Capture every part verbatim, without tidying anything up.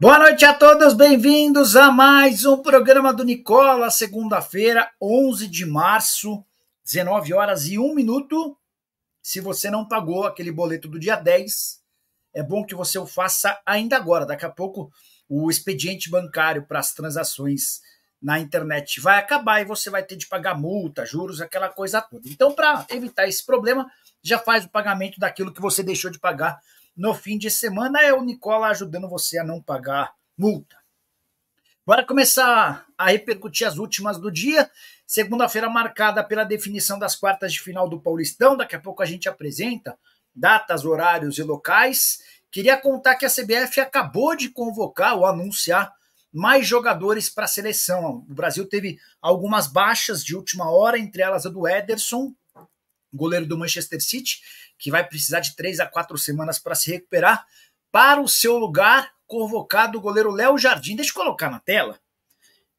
Boa noite a todos, bem-vindos a mais um programa do Nicola, segunda-feira, onze de março, dezenove horas e um minuto. Se você não pagou aquele boleto do dia dez, é bom que você o faça ainda agora. Daqui a pouco o expediente bancário para as transações na internet vai acabar e você vai ter de pagar multa, juros, aquela coisa toda. Então, para evitar esse problema, já faz o pagamento daquilo que você deixou de pagar no fim de semana. É o Nicola ajudando você a não pagar multa. Bora começar a repercutir as últimas do dia. Segunda-feira marcada pela definição das quartas de final do Paulistão. Daqui a pouco a gente apresenta datas, horários e locais. Queria contar que a C B F acabou de convocar ou anunciar mais jogadores para a seleção. O Brasil teve algumas baixas de última hora, entre elas a do Ederson, goleiro do Manchester City, que vai precisar de três a quatro semanas para se recuperar. Para o seu lugar, convocado o goleiro Léo Jardim. Deixa eu colocar na tela,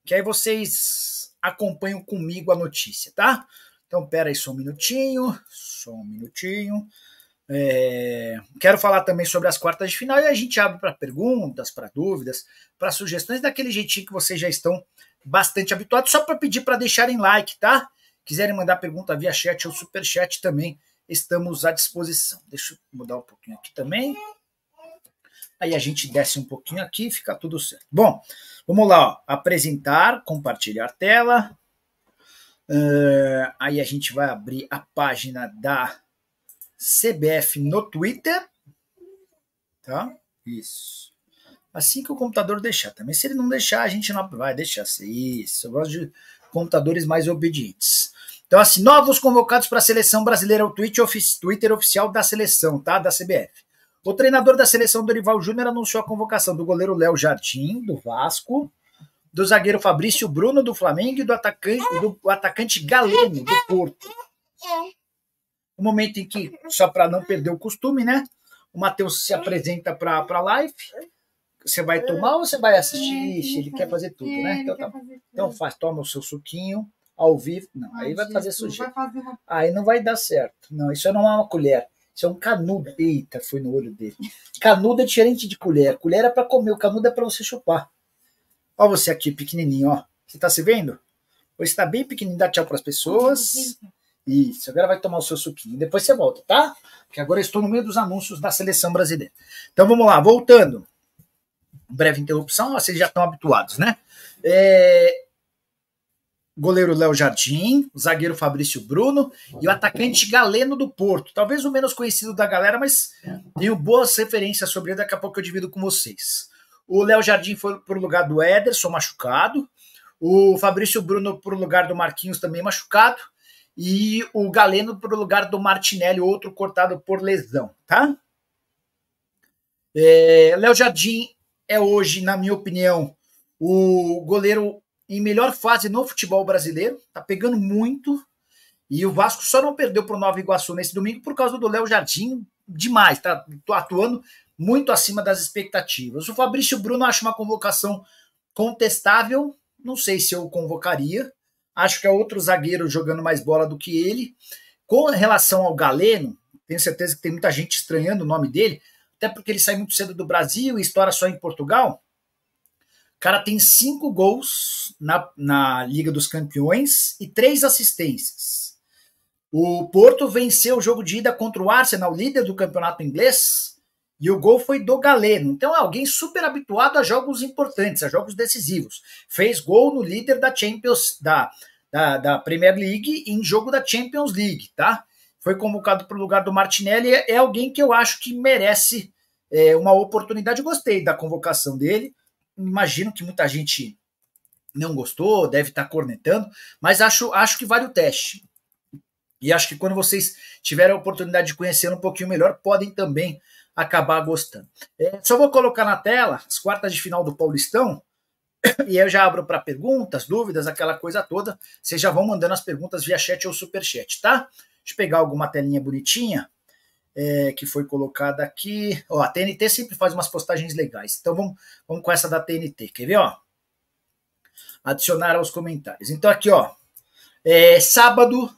que aí vocês acompanham comigo a notícia, tá? Então, pera aí só um minutinho, só um minutinho. É... Quero falar também sobre as quartas de final e a gente abre para perguntas, para dúvidas, para sugestões, daquele jeitinho que vocês já estão bastante habituados. Só para pedir para deixarem like, tá? Quiserem mandar pergunta via chat ou superchat também, estamos à disposição. Deixa eu mudar um pouquinho aqui também. Aí a gente desce um pouquinho aqui e fica tudo certo. Bom, vamos lá. Ó. Apresentar, compartilhar tela. Uh, aí a gente vai abrir a página da C B F no Twitter. Tá? Isso. Assim que o computador deixar também. Se ele não deixar, a gente não vai deixar. Isso. Eu gosto de computadores mais obedientes. Então, assim, novos convocados para a seleção brasileira, o Twitter oficial da seleção, tá? Da C B F. O treinador da seleção, Dorival Júnior, anunciou a convocação do goleiro Léo Jardim, do Vasco, do zagueiro Fabrício Bruno, do Flamengo, e do atacante, do atacante Galeno, do Porto. No momento em que, só para não perder o costume, né? O Matheus se apresenta para a live. Você vai tomar ou você vai assistir? Ele quer fazer tudo, né? Então, tá. Então faz, toma o seu suquinho. Ao vivo, não, aí vai fazer sujeira. Aí não vai dar certo. Não, isso não é uma colher. Isso é um canudo. Eita, foi no olho dele. Canudo é diferente de colher. Colher é para comer, o canudo é para você chupar. Ó você aqui, pequenininho, ó. Você tá se vendo? Você tá bem pequenininho, dá tchau pras pessoas. Isso, agora vai tomar o seu suquinho. Depois você volta, tá? Porque agora eu estou no meio dos anúncios da seleção brasileira. Então vamos lá, voltando. Breve interrupção, ó, vocês já estão habituados, né? É... Goleiro Léo Jardim, o zagueiro Fabrício Bruno e o atacante Galeno do Porto. Talvez o menos conhecido da galera, mas tenho boas referências sobre ele. Daqui a pouco eu divido com vocês. O Léo Jardim foi para o lugar do Ederson, machucado. O Fabrício Bruno para o lugar do Marquinhos, também machucado. E o Galeno para o lugar do Martinelli, outro cortado por lesão. Tá? É, Léo Jardim é hoje, na minha opinião, o goleiro em melhor fase no futebol brasileiro, tá pegando muito, e o Vasco só não perdeu pro Nova Iguaçu nesse domingo por causa do Léo Jardim demais, tá atuando muito acima das expectativas. O Fabrício Bruno acha uma convocação contestável, não sei se eu convocaria, acho que é outro zagueiro jogando mais bola do que ele. Com relação ao Galeno, tenho certeza que tem muita gente estranhando o nome dele, até porque ele sai muito cedo do Brasil e estoura só em Portugal. O cara tem cinco gols na, na Liga dos Campeões e três assistências. O Porto venceu o jogo de ida contra o Arsenal, líder do campeonato inglês, e o gol foi do Galeno. Então é alguém super habituado a jogos importantes, a jogos decisivos. Fez gol no líder da Champions, da, da, da Premier League, em jogo da Champions League, tá? Foi convocado para o lugar do Martinelli. É alguém que eu acho que merece é, uma oportunidade. Gostei da convocação dele. Imagino que muita gente não gostou, deve estar cornetando, mas acho, acho que vale o teste. E acho que quando vocês tiverem a oportunidade de conhecer um pouquinho melhor, podem também acabar gostando. É, só vou colocar na tela as quartas de final do Paulistão, e eu já abro para perguntas, dúvidas, aquela coisa toda. Vocês já vão mandando as perguntas via chat ou superchat, tá? Deixa eu pegar alguma telinha bonitinha. É, que foi colocada aqui. Ó, a T N T sempre faz umas postagens legais. Então vamos, vamos com essa da T N T. Quer ver? Ó? Adicionar aos comentários. Então aqui, ó. É, sábado,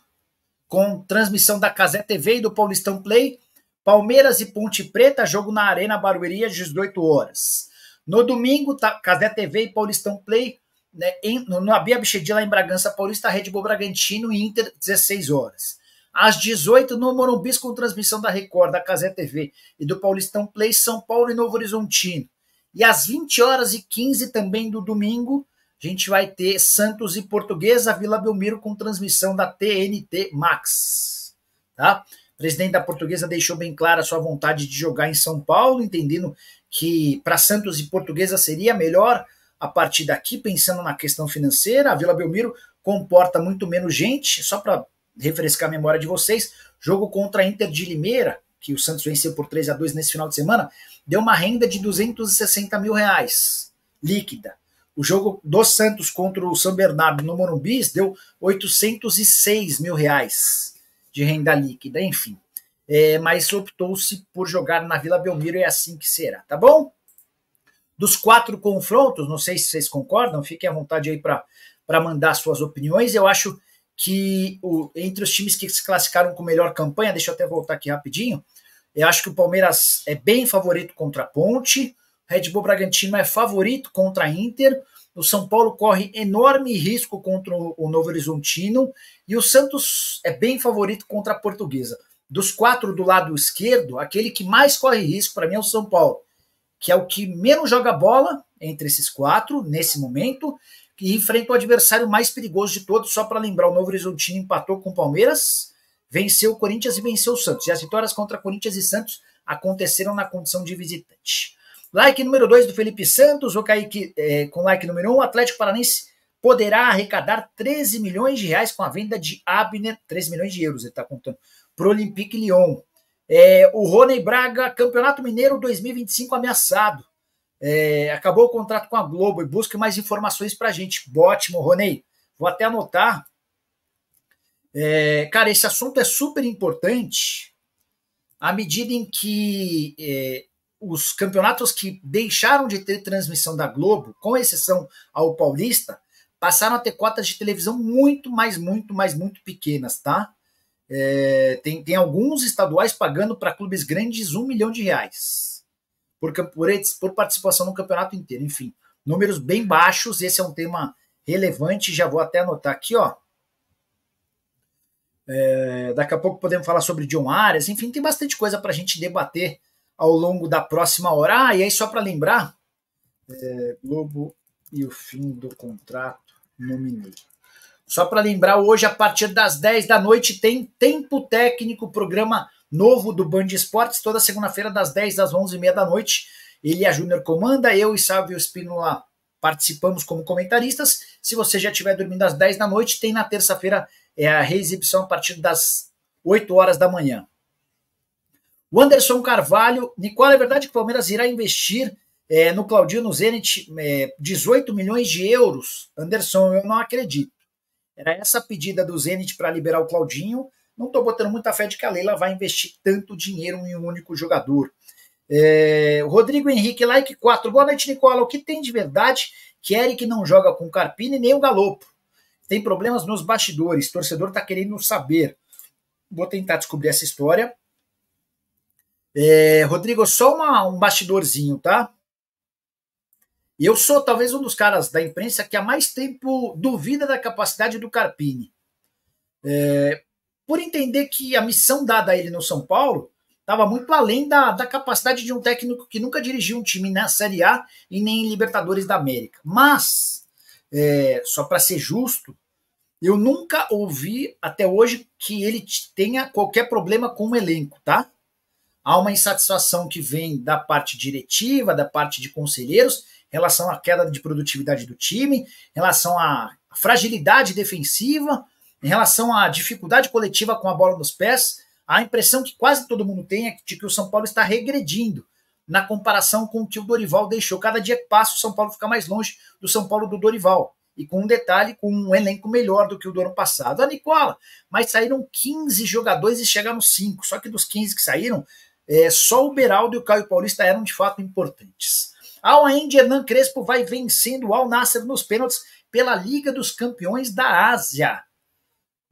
com transmissão da Cazé T V e do Paulistão Play, Palmeiras e Ponte Preta, jogo na Arena Barueri às dezoito horas. No domingo, tá, Cazé T V e Paulistão Play, né, em, no, no Abia Bichedi, lá em Bragança Paulista, Red Bull Bragantino e Inter, dezesseis horas. Às dezoito, no Morumbi, com transmissão da Record, da Cazé T V e do Paulistão Play, São Paulo e Novo Horizontino. E às vinte horas e quinze, também do domingo, a gente vai ter Santos e Portuguesa, Vila Belmiro, com transmissão da T N T Max. Tá? O presidente da Portuguesa deixou bem clara a sua vontade de jogar em São Paulo, entendendo que para Santos e Portuguesa seria melhor a partir daqui, pensando na questão financeira. A Vila Belmiro comporta muito menos gente, só para refrescar a memória de vocês, jogo contra a Inter de Limeira, que o Santos venceu por três a dois nesse final de semana, deu uma renda de duzentos e sessenta mil reais líquida. O jogo do Santos contra o São Bernardo no Morumbi deu oitocentos e seis mil reais de renda líquida, enfim. É, mas optou-se por jogar na Vila Belmiro e é assim que será, tá bom? Dos quatro confrontos, não sei se vocês concordam, fiquem à vontade aí para mandar suas opiniões. Eu acho que o, entre os times que se classificaram com melhor campanha, deixa eu até voltar aqui rapidinho, eu acho que o Palmeiras é bem favorito contra a Ponte, o Red Bull Bragantino é favorito contra a Inter, o São Paulo corre enorme risco contra o, o Novo Horizontino e o Santos é bem favorito contra a Portuguesa. Dos quatro do lado esquerdo, aquele que mais corre risco para mim é o São Paulo, que é o que menos joga bola entre esses quatro, nesse momento, que enfrenta o adversário mais perigoso de todos, só para lembrar, o Novo Horizontino empatou com o Palmeiras, venceu o Corinthians e venceu o Santos. E as vitórias contra Corinthians e Santos aconteceram na condição de visitante. Like número dois do Felipe Santos, o Kaique, é, com like número um, o Atlético Paranaense poderá arrecadar treze milhões de reais com a venda de Abner, treze milhões de euros, ele está contando, para o Olympique Lyon. É, o Rony Braga, Campeonato Mineiro dois mil e vinte e cinco ameaçado. É, acabou o contrato com a Globo e busca mais informações pra gente. Ótimo, Rony. Vou até anotar. É, cara, esse assunto é super importante à medida em que é, os campeonatos que deixaram de ter transmissão da Globo, com exceção ao Paulista, passaram a ter cotas de televisão muito, mas muito, mas muito pequenas, tá? É, tem, tem alguns estaduais pagando para clubes grandes um milhão de reais por, por, por participação no campeonato inteiro, enfim, números bem baixos. Esse é um tema relevante, já vou até anotar aqui, ó. É, daqui a pouco podemos falar sobre John Arias, enfim, tem bastante coisa para a gente debater ao longo da próxima hora. Ah, e aí só para lembrar, é, Globo e o fim do contrato no Mineiro. Só para lembrar, hoje, a partir das dez da noite, tem Tempo Técnico, programa novo do Band Esportes, toda segunda-feira, das dez às onze e meia da noite. Ele a Júnior comanda, eu e Sávio Espínola participamos como comentaristas. Se você já estiver dormindo às dez da noite, tem na terça-feira é, a reexibição a partir das oito horas da manhã. O Anderson Carvalho, Nicola, é verdade que o Palmeiras irá investir é, no Claudinho, no Zenit, é, dezoito milhões de euros? Anderson, eu não acredito. Era essa a pedida do Zenit para liberar o Claudinho. Não estou botando muita fé de que a Leila vai investir tanto dinheiro em um único jogador. É, Rodrigo Henrique, like quatro. Boa noite, Nicola. O que tem de verdade que Eric não joga com o Carpine nem o Galopo? Tem problemas nos bastidores. O torcedor está querendo saber. Vou tentar descobrir essa história. É, Rodrigo, só uma, um bastidorzinho, tá? Eu sou talvez um dos caras da imprensa que há mais tempo duvida da capacidade do Carpini. É, por entender que a missão dada a ele no São Paulo estava muito além da, da capacidade de um técnico que nunca dirigiu um time na Série A e nem em Libertadores da América. Mas, é, só para ser justo, eu nunca ouvi até hoje que ele tenha qualquer problema com o elenco, tá? Há uma insatisfação que vem da parte diretiva, da parte de conselheiros, em relação à queda de produtividade do time, em relação à fragilidade defensiva, em relação à dificuldade coletiva com a bola nos pés. A impressão que quase todo mundo tem é de que o São Paulo está regredindo na comparação com o que o Dorival deixou. Cada dia que passa, o São Paulo fica mais longe do São Paulo do Dorival. E com um detalhe, com um elenco melhor do que o do ano passado. Ah, Nicola, mas saíram quinze jogadores e chegaram cinco. Só que dos quinze que saíram, é, só o Beraldo e o Caio Paulista eram de fato importantes. Ao ainda, Hernan Crespo vai vencendo o Al-Nassr nos pênaltis pela Liga dos Campeões da Ásia.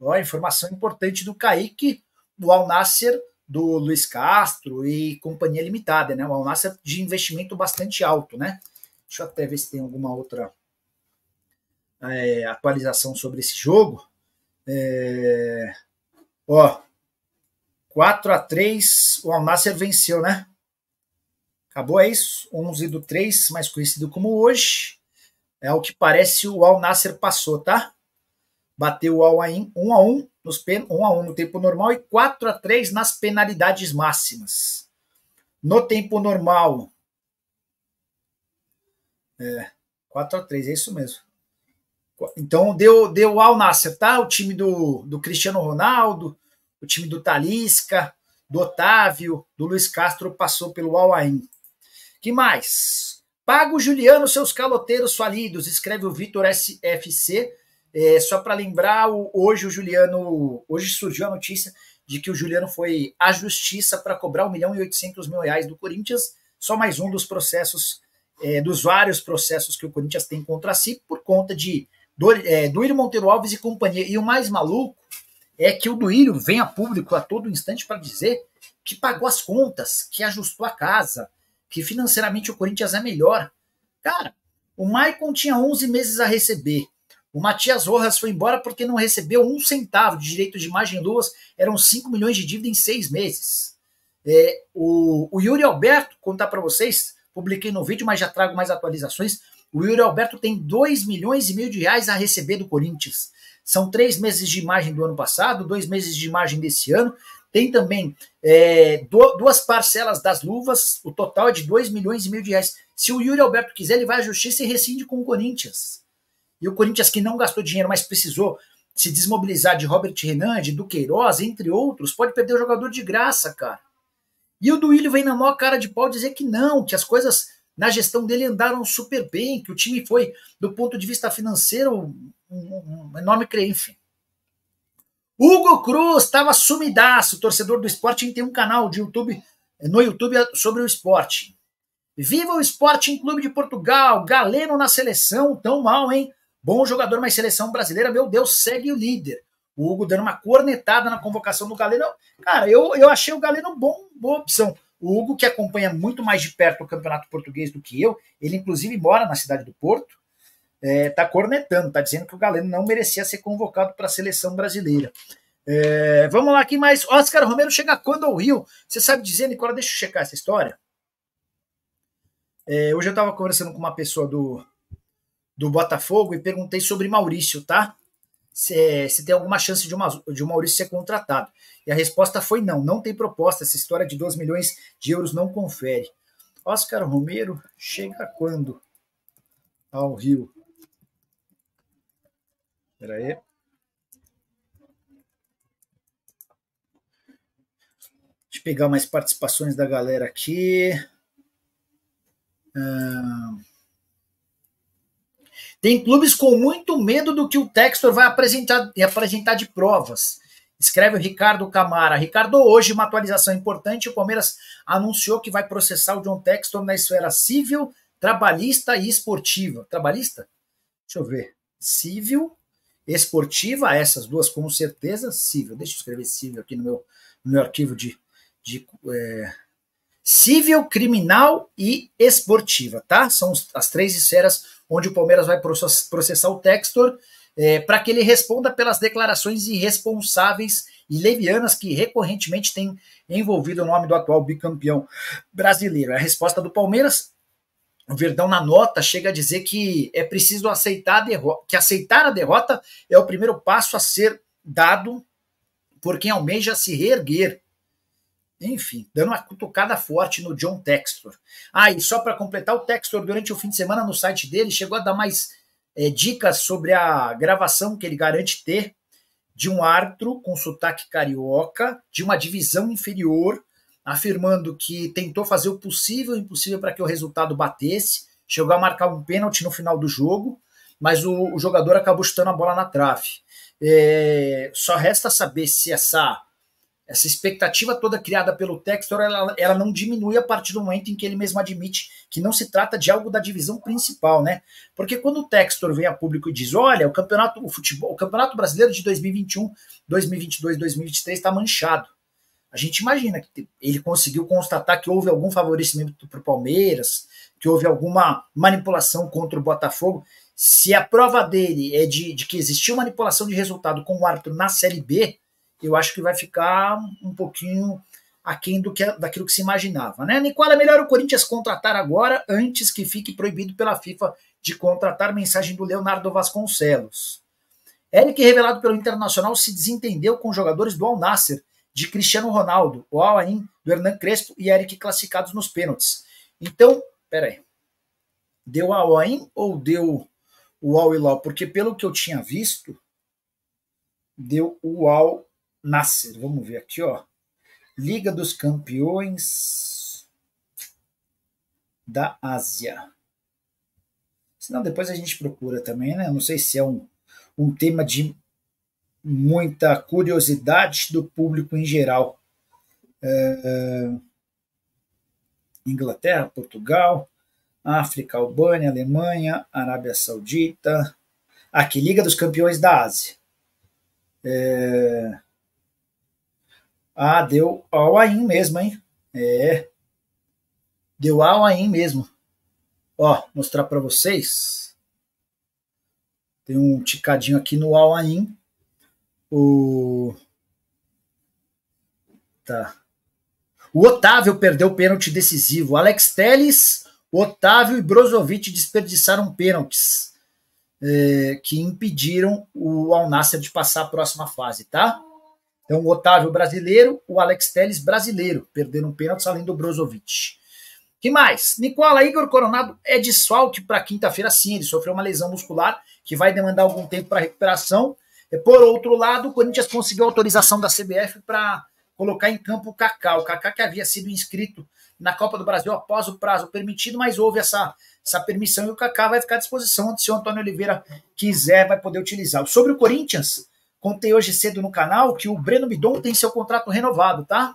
Ó, informação importante do Kaique, do Al-Nassr, do Luiz Castro e Companhia Limitada, né? O Al-Nassr de investimento bastante alto, né? Deixa eu até ver se tem alguma outra é, atualização sobre esse jogo. É, ó, quatro a três, o Al-Nassr venceu, né? Acabou, é isso. onze do três, mais conhecido como hoje. É o que parece, o Al-Nassr passou, tá? Bateu o Al-Ain um a um nos pen, um a um no tempo normal e quatro a três nas penalidades máximas. No tempo normal. É, quatro a três, é isso mesmo. Então deu, deu o Al-Nassr, tá? O time do, do Cristiano Ronaldo, o time do Talisca, do Otávio, do Luiz Castro passou pelo Al-Ain. Que mais? Paga o Juliano, seus caloteiros falidos, escreve o Vitor S F C. É, só para lembrar, hoje o Juliano, hoje surgiu a notícia de que o Juliano foi à justiça para cobrar um milhão e oitocentos mil reais do Corinthians, só mais um dos processos, é, dos vários processos que o Corinthians tem contra si, por conta de do, é, Duílio Monteiro Alves e companhia. E o mais maluco é que o Duílio vem a público a todo instante para dizer que pagou as contas, que ajustou a casa, que financeiramente o Corinthians é melhor. Cara, o Maicon tinha onze meses a receber. O Matias Rojas foi embora porque não recebeu um centavo de direito de imagem e luvas. Eram cinco milhões de dívida em seis meses. É, o, o Yuri Alberto, contar para vocês, publiquei no vídeo, mas já trago mais atualizações. O Yuri Alberto tem dois milhões e meio de reais a receber do Corinthians. São três meses de imagem do ano passado, dois meses de imagem desse ano. Tem também é, duas parcelas das luvas, o total é de dois milhões e meio de reais. Se o Yuri Alberto quiser, ele vai à justiça e rescinde com o Corinthians. E o Corinthians, que não gastou dinheiro, mas precisou se desmobilizar de Robert Renan, de Duqueiroz, entre outros, pode perder o jogador de graça, cara. E o Duílio vem na maior cara de pau dizer que não, que as coisas na gestão dele andaram super bem, que o time foi, do ponto de vista financeiro, um, um, um enorme crenfe. Hugo Cruz estava sumidaço, torcedor do Sporting, tem um canal de YouTube, no YouTube sobre o Sporting. Viva o Sporting Clube de Portugal, Galeno na seleção, tão mal, hein? Bom jogador, mas seleção brasileira, meu Deus, segue o líder. O Hugo dando uma cornetada na convocação do Galeno. Cara, eu, eu achei o Galeno bom, boa opção. O Hugo, que acompanha muito mais de perto o campeonato português do que eu, ele inclusive mora na cidade do Porto, é, tá cornetando, tá dizendo que o Galeno não merecia ser convocado para a seleção brasileira. É, vamos lá, aqui mais. Oscar Romero chega quando ao Rio? Você sabe dizer, Nicola? Deixa eu checar essa história. É, hoje eu estava conversando com uma pessoa do... do Botafogo e perguntei sobre Maurício, tá? Se, se tem alguma chance de, uma, de o Maurício ser contratado. E a resposta foi não, não tem proposta. Essa história de doze milhões de euros não confere. Oscar Romero chega quando ao Rio? Espera aí. Deixa eu pegar mais participações da galera aqui. Ah... Tem clubes com muito medo do que o Textor vai apresentar, apresentar de provas. Escreve o Ricardo Camara. Ricardo, hoje uma atualização importante. O Palmeiras anunciou que vai processar o John Textor na esfera civil, trabalhista e esportiva. Trabalhista? Deixa eu ver. Civil, esportiva, essas duas com certeza. Civil. Deixa eu escrever civil aqui no meu, no meu arquivo de... de é... Civil, criminal e esportiva, tá? São as três esferas onde o Palmeiras vai processar o Textor é, para que ele responda pelas declarações irresponsáveis e levianas que recorrentemente tem envolvido o nome do atual bicampeão brasileiro. A resposta do Palmeiras, o Verdão na nota chega a dizer que é preciso aceitar a derrota, que aceitar a derrota é o primeiro passo a ser dado por quem almeja se reerguer. Enfim, dando uma cutucada forte no John Textor. Ah, e só para completar, o Textor durante o fim de semana no site dele chegou a dar mais é, dicas sobre a gravação que ele garante ter de um árbitro com sotaque carioca, de uma divisão inferior, afirmando que tentou fazer o possível e o impossível para que o resultado batesse, chegou a marcar um pênalti no final do jogo, mas o, o jogador acabou chutando a bola na trave. É, só resta saber se essa... Essa expectativa toda criada pelo Textor, ela, ela não diminui a partir do momento em que ele mesmo admite que não se trata de algo da divisão principal, né? Porque quando o Textor vem a público e diz, olha, o campeonato, o futebol, o campeonato brasileiro de dois mil e vinte e um, dois mil e vinte e dois, dois mil e vinte e três está manchado. A a gente imagina que ele conseguiu constatar que houve algum favorecimento para o Palmeiras, que houve alguma manipulação contra o Botafogo. Se a prova dele é de, de que existiu manipulação de resultado com o árbitro na Série B, eu acho que vai ficar um pouquinho aquém do que, daquilo que se imaginava, né? Nicola, é melhor o Corinthians contratar agora, antes que fique proibido pela FIFA de contratar. Mensagem do Leonardo Vasconcelos. Eric, revelado pelo Internacional, se desentendeu com jogadores do Al-Nassr, de Cristiano Ronaldo, o Al-Ain, do Hernan Crespo e Eric classificados nos pênaltis. Então, peraí, deu Al-Ain ou deu o Al-Hilal? Porque pelo que eu tinha visto, deu o Al-Nassr. Vamos ver aqui, ó. Liga dos Campeões da Ásia. Senão depois a gente procura também, né? Eu não sei se é um, um tema de muita curiosidade do público em geral. É, Inglaterra, Portugal, África, Albânia, Alemanha, Arábia Saudita. Aqui, Liga dos Campeões da Ásia. É, ah, deu Al-Ain mesmo, hein? É. Deu Al-Ain mesmo. Ó, mostrar para vocês. Tem um ticadinho aqui no Al-Ain. O... Tá. O Otávio perdeu o pênalti decisivo. Alex Telles, Otávio e Brozovic desperdiçaram pênaltis é, que impediram o Al-Nassr de passar a próxima fase, tá? Então, o Otávio brasileiro, o Alex Telles brasileiro, perderam um pênalti, além do Brozovic. Que mais? Nicola, Igor Coronado é desfalque para quinta-feira, sim. Ele sofreu uma lesão muscular que vai demandar algum tempo para recuperação. Por outro lado, o Corinthians conseguiu autorização da C B F para colocar em campo o Kaká. O Kaká que havia sido inscrito na Copa do Brasil após o prazo permitido, mas houve essa, essa permissão e o Kaká vai ficar à disposição. Se o Antônio Oliveira quiser, vai poder utilizar. Sobre o Corinthians, contei hoje cedo no canal que o Breno Bidon tem seu contrato renovado, tá?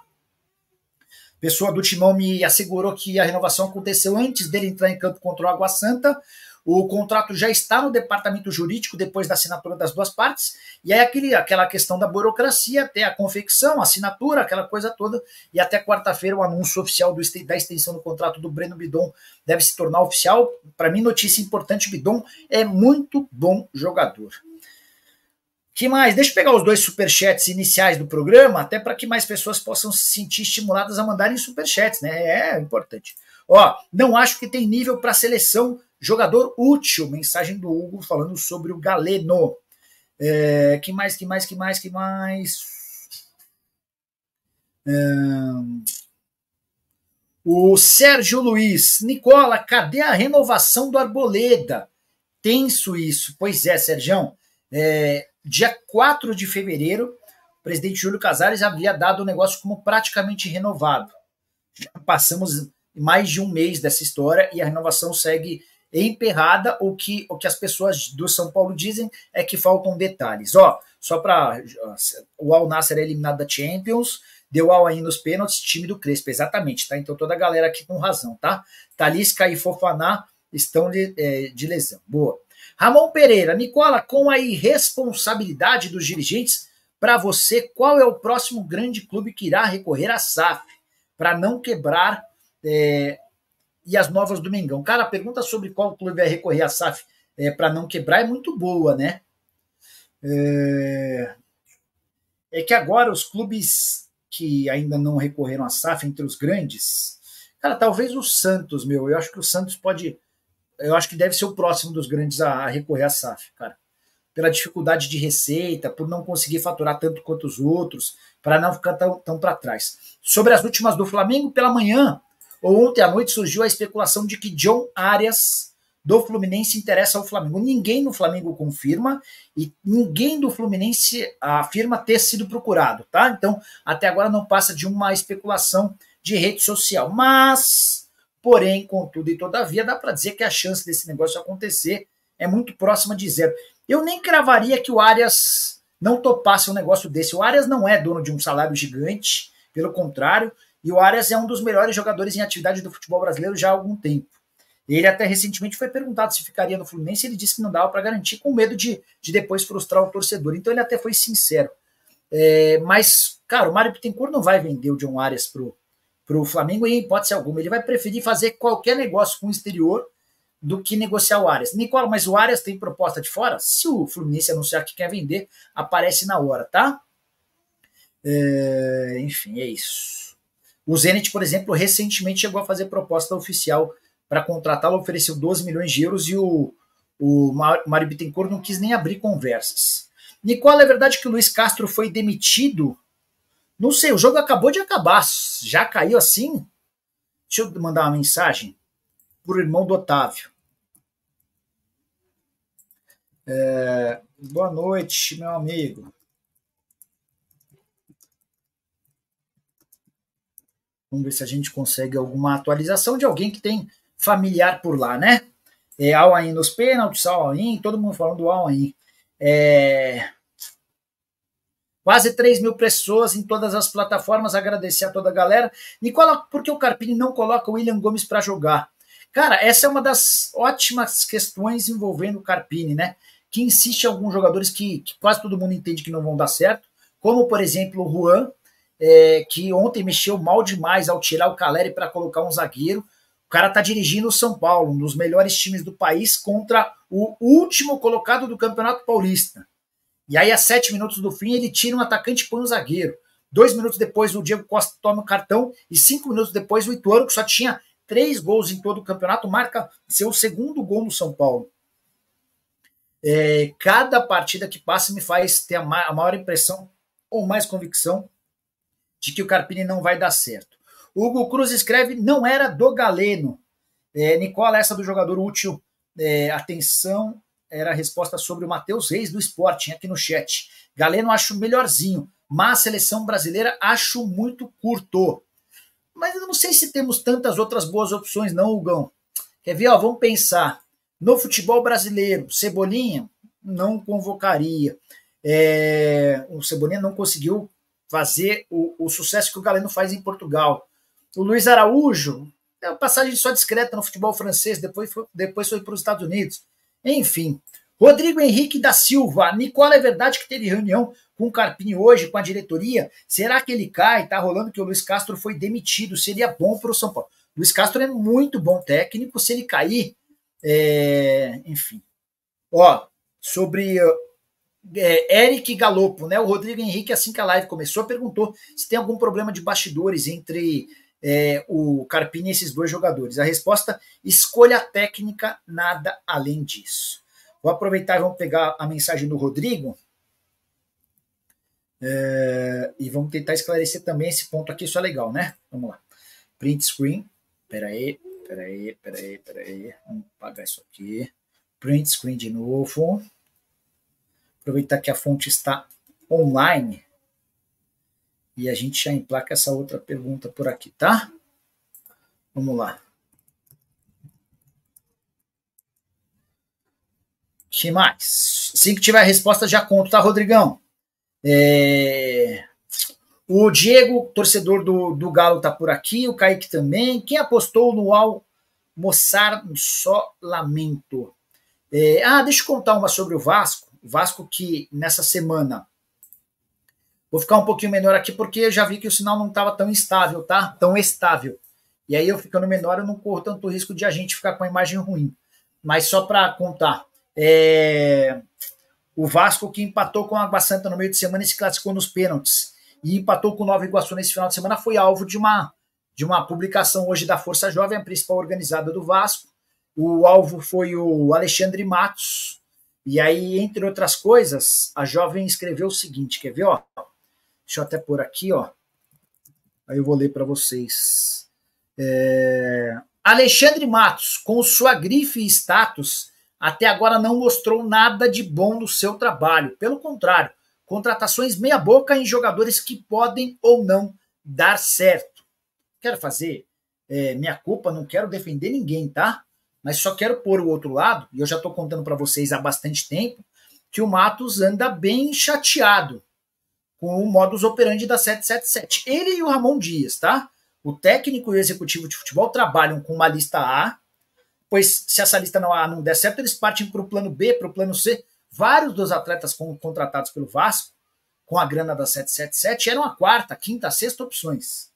Pessoa do Timão me assegurou que a renovação aconteceu antes dele entrar em campo contra o Água Santa. O contrato já está no departamento jurídico depois da assinatura das duas partes, e aí aquele, aquela questão da burocracia até a confecção, a assinatura, aquela coisa toda, e até quarta-feira o anúncio oficial do, da extensão do contrato do Breno Bidon deve se tornar oficial. Para mim, notícia importante, Bidon é muito bom jogador. Que mais? Deixa eu pegar os dois superchats iniciais do programa, até para que mais pessoas possam se sentir estimuladas a mandarem superchats, né? É importante. Ó, não acho que tem nível para seleção, jogador útil. Mensagem do Hugo falando sobre o Galeno. É, que mais, que mais, que mais, que mais? É, o Sérgio Luiz. Nicola, cadê a renovação do Arboleda? Tenso isso. Pois é, Sérgio. É, dia quatro de fevereiro, o presidente Júlio Casares havia dado o negócio como praticamente renovado. Já passamos mais de um mês dessa história e a renovação segue emperrada. O que, o que as pessoas do São Paulo dizem é que faltam detalhes. Ó, só para... O Al-Nassr é eliminado da Champions, deu Al-Ain nos pênaltis, time do Crespo, exatamente, tá? Então toda a galera aqui com razão, tá? Talisca e Fofaná estão de, é, de lesão. Boa. Ramon Pereira, Nicola, com a irresponsabilidade dos dirigentes, para você, qual é o próximo grande clube que irá recorrer à S A F para não quebrar é, e as novas do Mengão? Cara, a pergunta sobre qual clube vai recorrer à S A F é, para não quebrar é muito boa, né? É, é que agora os clubes que ainda não recorreram à S A F, entre os grandes, cara, talvez o Santos, meu, eu acho que o Santos pode... Eu acho que deve ser o próximo dos grandes a recorrer à S A F, cara. Pela dificuldade de receita, por não conseguir faturar tanto quanto os outros, para não ficar tão, tão para trás. Sobre as últimas do Flamengo, pela manhã, ou ontem à noite, surgiu a especulação de que John Arias, do Fluminense, interessa ao Flamengo. Ninguém no Flamengo confirma e ninguém do Fluminense afirma ter sido procurado, tá? Então, até agora não passa de uma especulação de rede social. Mas... Porém, contudo e todavia, dá para dizer que a chance desse negócio acontecer é muito próxima de zero. Eu nem cravaria que o Arias não topasse um negócio desse. O Arias não é dono de um salário gigante, pelo contrário, e o Arias é um dos melhores jogadores em atividade do futebol brasileiro já há algum tempo. Ele até recentemente foi perguntado se ficaria no Fluminense e ele disse que não dava para garantir, com medo de, de depois frustrar o torcedor. Então ele até foi sincero. É, mas, Cara, o Mário Bittencourt não vai vender o John Arias pro, pro Flamengo em hipótese alguma. Ele vai preferir fazer qualquer negócio com o exterior do que negociar o Arias. Nicola, mas o Arias tem proposta de fora? Se o Fluminense anunciar que quer vender, aparece na hora, tá? É, enfim, é isso. O Zenit, por exemplo, recentemente chegou a fazer proposta oficial para contratá-lo, ofereceu doze milhões de euros e o, o Mário Bittencourt não quis nem abrir conversas. Nicola, é verdade que o Luiz Castro foi demitido? Não sei, o jogo acabou de acabar, já caiu assim? Deixa eu mandar uma mensagem pro irmão do Otávio. É, boa noite, meu amigo. Vamos ver se a gente consegue alguma atualização de alguém que tem familiar por lá, né? É, Al-Nassr nos pênaltis, Al-Nassr, todo mundo falando do Al-Nassr. É... Quase três mil pessoas em todas as plataformas, agradecer a toda a galera. Nicola, por que o Carpine não coloca o William Gomes para jogar? Cara, essa é uma das ótimas questões envolvendo o Carpine, né? Que insiste em alguns jogadores que, que quase todo mundo entende que não vão dar certo, como, por exemplo, o Juan, é, que ontem mexeu mal demais ao tirar o Caleri para colocar um zagueiro. O cara tá dirigindo o São Paulo, um dos melhores times do país, contra o último colocado do Campeonato Paulista. E aí, a sete minutos do fim, ele tira um atacante e põe um zagueiro. Dois minutos depois, o Diego Costa toma o cartão. E cinco minutos depois, o Ituano, que só tinha três gols em todo o campeonato, marca seu segundo gol no São Paulo. É, cada partida que passa me faz ter a maior impressão ou mais convicção de que o Carpini não vai dar certo. Hugo Cruz escreve, não era do Galeno. É, Nicola, essa do jogador útil, é, atenção, era a resposta sobre o Matheus Reis do Sporting, aqui no chat. Galeno acho melhorzinho, mas a seleção brasileira acho muito curto. Mas eu não sei se temos tantas outras boas opções não, Hugão. Quer ver? Ó, vamos pensar. No futebol brasileiro, Cebolinha não convocaria. É, o Cebolinha não conseguiu fazer o, o sucesso que o Galeno faz em Portugal. O Luiz Araújo, é uma passagem só discreta no futebol francês, depois foi, depois foi para os Estados Unidos. Enfim. Rodrigo Henrique da Silva. Nicola, é verdade que teve reunião com o Carpini hoje, com a diretoria? Será que ele cai? Tá rolando que o Luiz Castro foi demitido. Seria bom para o São Paulo. Luiz Castro é muito bom técnico. Se ele cair, é... enfim. Ó, sobre... É, Eric Galopo, né? O Rodrigo Henrique, assim que a live começou, perguntou se tem algum problema de bastidores entre é, o Carpini e esses dois jogadores. A resposta, escolha técnica, nada além disso. Vou aproveitar e vamos pegar a mensagem do Rodrigo é, e vamos tentar esclarecer também esse ponto aqui, isso é legal, né? Vamos lá. Print screen, peraí, peraí, peraí, peraí, vamos apagar isso aqui. Print screen de novo. Aproveitar que a fonte está online e a gente já emplaca essa outra pergunta por aqui, tá? Vamos lá. Que mais? Assim que tiver a resposta, já conto, tá, Rodrigão? É... O Diego, torcedor do, do Galo, tá por aqui, o Kaique também. Quem apostou no Al-Nassr, só lamento. É... Ah, deixa eu contar uma sobre o Vasco. O Vasco que nessa semana, vou ficar um pouquinho menor aqui porque eu já vi que o sinal não estava tão estável, tá? Tão estável. E aí eu ficando menor eu não corro tanto risco de a gente ficar com a imagem ruim. Mas só para contar, é... o Vasco que empatou com a Água Santa no meio de semana e se classificou nos pênaltis. E empatou com o Nova Iguaçu nesse final de semana, foi alvo de uma, de uma publicação hoje da Força Jovem, a principal organizada do Vasco. O alvo foi o Alexandre Matos. E aí, entre outras coisas, a jovem escreveu o seguinte, quer ver, ó? Deixa eu até pôr aqui, ó. Aí eu vou ler para vocês. É... Alexandre Matos, com sua grife e status, até agora não mostrou nada de bom no seu trabalho. Pelo contrário, contratações meia boca em jogadores que podem ou não dar certo. Quero fazer é, minha culpa, não quero defender ninguém, tá? Mas só quero pôr o outro lado, e eu já estou contando para vocês há bastante tempo, que o Matos anda bem chateado com o modus operandi da sete sete sete. Ele e o Ramon Dias, tá? O técnico e o executivo de futebol trabalham com uma lista A, pois se essa lista não, A não der certo, eles partem para o plano B, para o plano C. Vários dos atletas contratados pelo Vasco com a grana da sete sete sete, eram a quarta, quinta, sexta opções.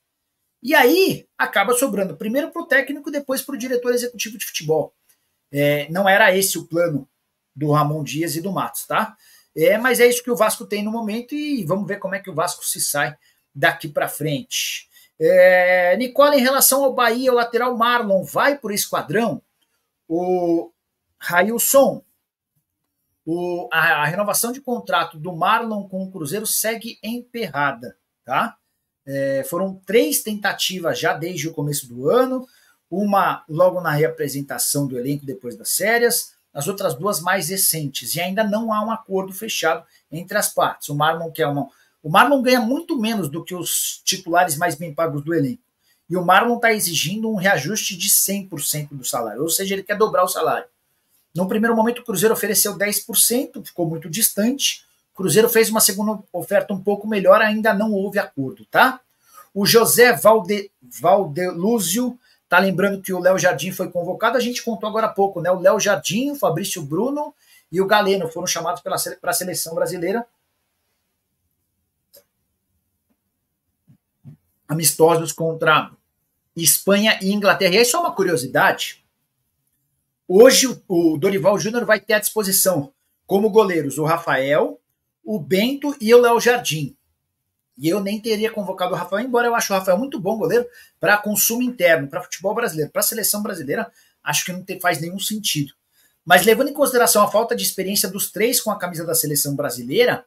E aí acaba sobrando primeiro para o técnico, depois para o diretor executivo de futebol. É, não era esse o plano do Ramon Dias e do Matos, tá? É, mas é isso que o Vasco tem no momento e vamos ver como é que o Vasco se sai daqui para frente. É, Nicola, em relação ao Bahia, o lateral Marlon vai por esquadrão? O Railson, o, a, a renovação de contrato do Marlon com o Cruzeiro segue emperrada, tá? É, foram três tentativas já desde o começo do ano, uma logo na reapresentação do elenco depois das férias, as outras duas mais recentes, e ainda não há um acordo fechado entre as partes. O Marlon quer uma, o Marlon ganha muito menos do que os titulares mais bem pagos do elenco, e o Marlon está exigindo um reajuste de cem por cento do salário, ou seja, ele quer dobrar o salário. No primeiro momento o Cruzeiro ofereceu dez por cento, ficou muito distante, o Cruzeiro fez uma segunda oferta um pouco melhor, ainda não houve acordo, tá? O José Valde, Valdelúzio tá lembrando que o Léo Jardim foi convocado, a gente contou agora há pouco, né? O Léo Jardim, o Fabrício Bruno e o Galeno foram chamados para a seleção brasileira. Amistosos contra Espanha e Inglaterra. E aí só uma curiosidade, hoje o Dorival Júnior vai ter à disposição como goleiros o Rafael, o Bento e o Léo Jardim. E eu nem teria convocado o Rafael, embora eu acho o Rafael muito bom goleiro para consumo interno, para futebol brasileiro, para seleção brasileira, acho que não tem, faz nenhum sentido. Mas levando em consideração a falta de experiência dos três com a camisa da seleção brasileira,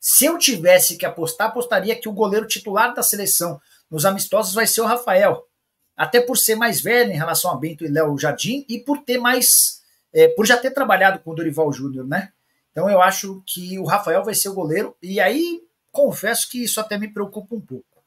se eu tivesse que apostar, apostaria que o goleiro titular da seleção nos amistosos vai ser o Rafael. Até por ser mais velho em relação a Bento e Léo Jardim e por ter mais, é, por já ter trabalhado com o Dorival Júnior, né? Então eu acho que o Rafael vai ser o goleiro, e aí confesso que isso até me preocupa um pouco.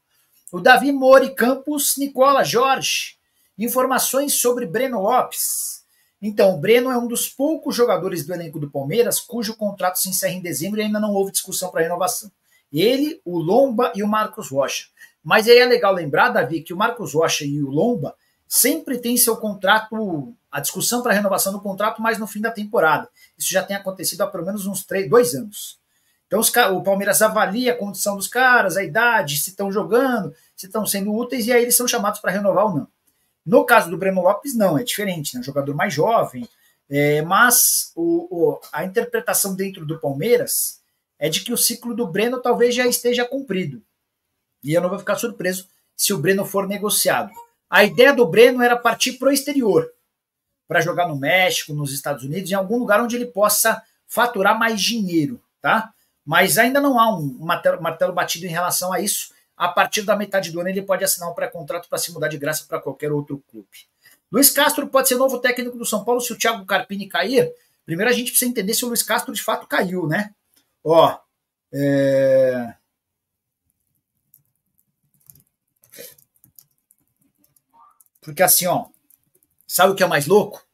O Davi Mori Campos, Nicola, Jorge, informações sobre Breno Lopes. Então, o Breno é um dos poucos jogadores do elenco do Palmeiras cujo contrato se encerra em dezembro e ainda não houve discussão para renovação. Ele, o Lomba e o Marcos Rocha. Mas aí é legal lembrar, Davi, que o Marcos Rocha e o Lomba sempre tem seu contrato, a discussão para renovação do contrato, mas no fim da temporada. Isso já tem acontecido há pelo menos uns três, dois anos. Então os, o Palmeiras avalia a condição dos caras, a idade, se estão jogando, se estão sendo úteis, e aí eles são chamados para renovar ou não. No caso do Breno Lopes, não, é diferente, né? Um jogador mais jovem, é, mas o, o, a interpretação dentro do Palmeiras é de que o ciclo do Breno talvez já esteja cumprido. E eu não vou ficar surpreso se o Breno for negociado. A ideia do Breno era partir para o exterior, para jogar no México, nos Estados Unidos, em algum lugar onde ele possa faturar mais dinheiro, tá? Mas ainda não há um martelo batido em relação a isso. A partir da metade do ano ele pode assinar um pré-contrato para se mudar de graça para qualquer outro clube. Luiz Castro pode ser novo técnico do São Paulo se o Thiago Carpine cair? Primeiro a gente precisa entender se o Luiz Castro de fato caiu, né? Ó, é... porque assim, ó, sabe o que é mais louco?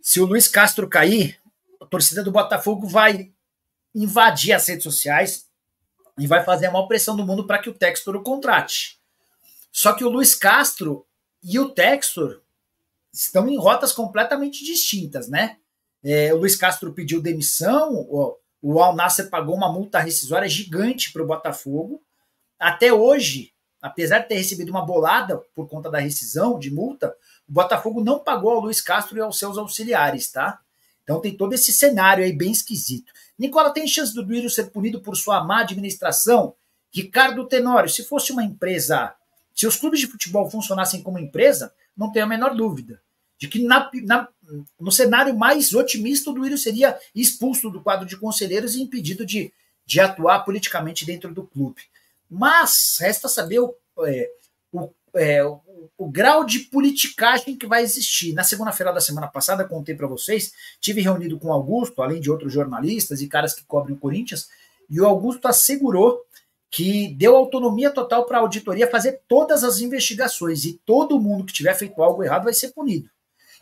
Se o Luiz Castro cair, a torcida do Botafogo vai invadir as redes sociais e vai fazer a maior pressão do mundo para que o Textor o contrate. Só que o Luiz Castro e o Textor estão em rotas completamente distintas, né? É, o Luiz Castro pediu demissão, o, o Al-Nassr pagou uma multa rescisória gigante para o Botafogo. Até hoje, apesar de ter recebido uma bolada por conta da rescisão de multa, o Botafogo não pagou ao Luiz Castro e aos seus auxiliares, tá? Então tem todo esse cenário aí bem esquisito. Nicola, tem chance do Duílio ser punido por sua má administração? Ricardo Tenório, se fosse uma empresa, se os clubes de futebol funcionassem como empresa, não tenho a menor dúvida de que na, na, no cenário mais otimista o Duílio seria expulso do quadro de conselheiros e impedido de, de atuar politicamente dentro do clube. Mas resta saber o, é, o, é, o, o grau de politicagem que vai existir. Na segunda-feira da semana passada, contei para vocês, tive reunido com o Augusto, além de outros jornalistas e caras que cobrem o Corinthians, e o Augusto assegurou que deu autonomia total para a auditoria fazer todas as investigações e todo mundo que tiver feito algo errado vai ser punido.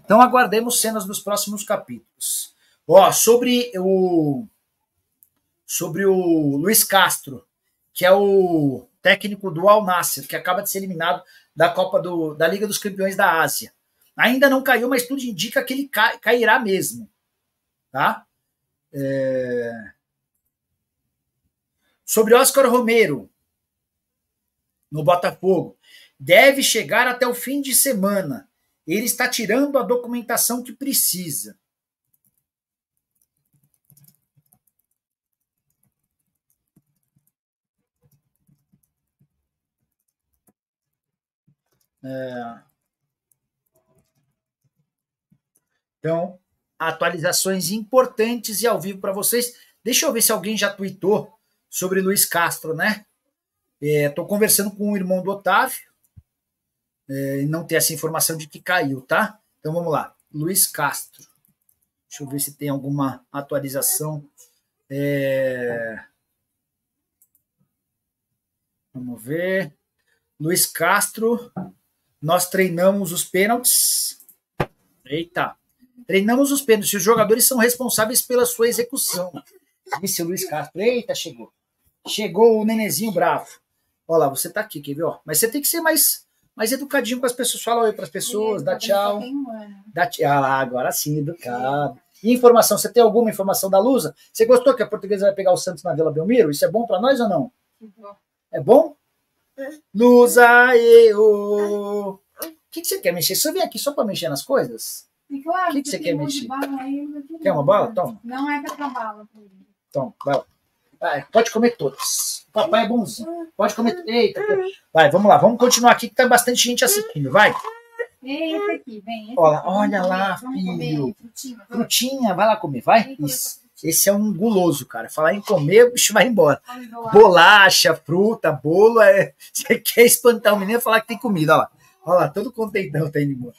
Então aguardemos cenas dos próximos capítulos. Ó, sobre o, sobre o Luiz Castro, que é o técnico do Al-Nassr, que acaba de ser eliminado da Copa do, da Liga dos Campeões da Ásia. Ainda não caiu, mas tudo indica que ele cai, cairá mesmo. Tá? É... Sobre Oscar Romero, no Botafogo. Deve chegar até o fim de semana. Ele está tirando a documentação que precisa. É... Então, atualizações importantes e ao vivo para vocês. Deixa eu ver se alguém já tweetou sobre Luiz Castro, né? Estou é, conversando com o irmão do Otávio e é, não tem essa informação de que caiu, tá? Então vamos lá, Luiz Castro. Deixa eu ver se tem alguma atualização. É... Vamos ver. Luiz Castro, nós treinamos os pênaltis. Eita! Treinamos os pênaltis. Os jogadores são responsáveis pela sua execução. Disse o Luiz Castro. Eita, chegou. Chegou o Nenezinho bravo. Olha lá, você tá aqui, quer ver? Ó. Mas você tem que ser mais, mais educadinho com as pessoas. Fala oi para as pessoas, é, dá tchau. Dá tchau. Ah, agora sim, educado. E informação, você tem alguma informação da Lusa? Você gostou que a Portuguesa vai pegar o Santos na Vila Belmiro? Isso é bom para nós ou não? Uhum. É bom? Uhum. Lusa, eu... O que, que você quer mexer? Você vem aqui só para mexer nas coisas? E claro, o que, que você quer mexer? Aí, quer uma bala? Toma. Não é pra bala. Toma, vai lá. Vai, pode comer todas. O papai é bonzinho. Pode comer. Eita. Vai, vamos lá. Vamos continuar aqui que tá bastante gente assistindo. Vai. Eita aqui, vem. Olha, olha lá, filho. Frutinha, frutinha, vai lá comer. Vai. Isso. Esse é um guloso, cara. Falar em comer, o bicho vai embora. Bolacha, fruta, bolo. É... Você quer espantar o menino e falar que tem comida. Olha lá. Olha lá, todo contentão tá indo embora.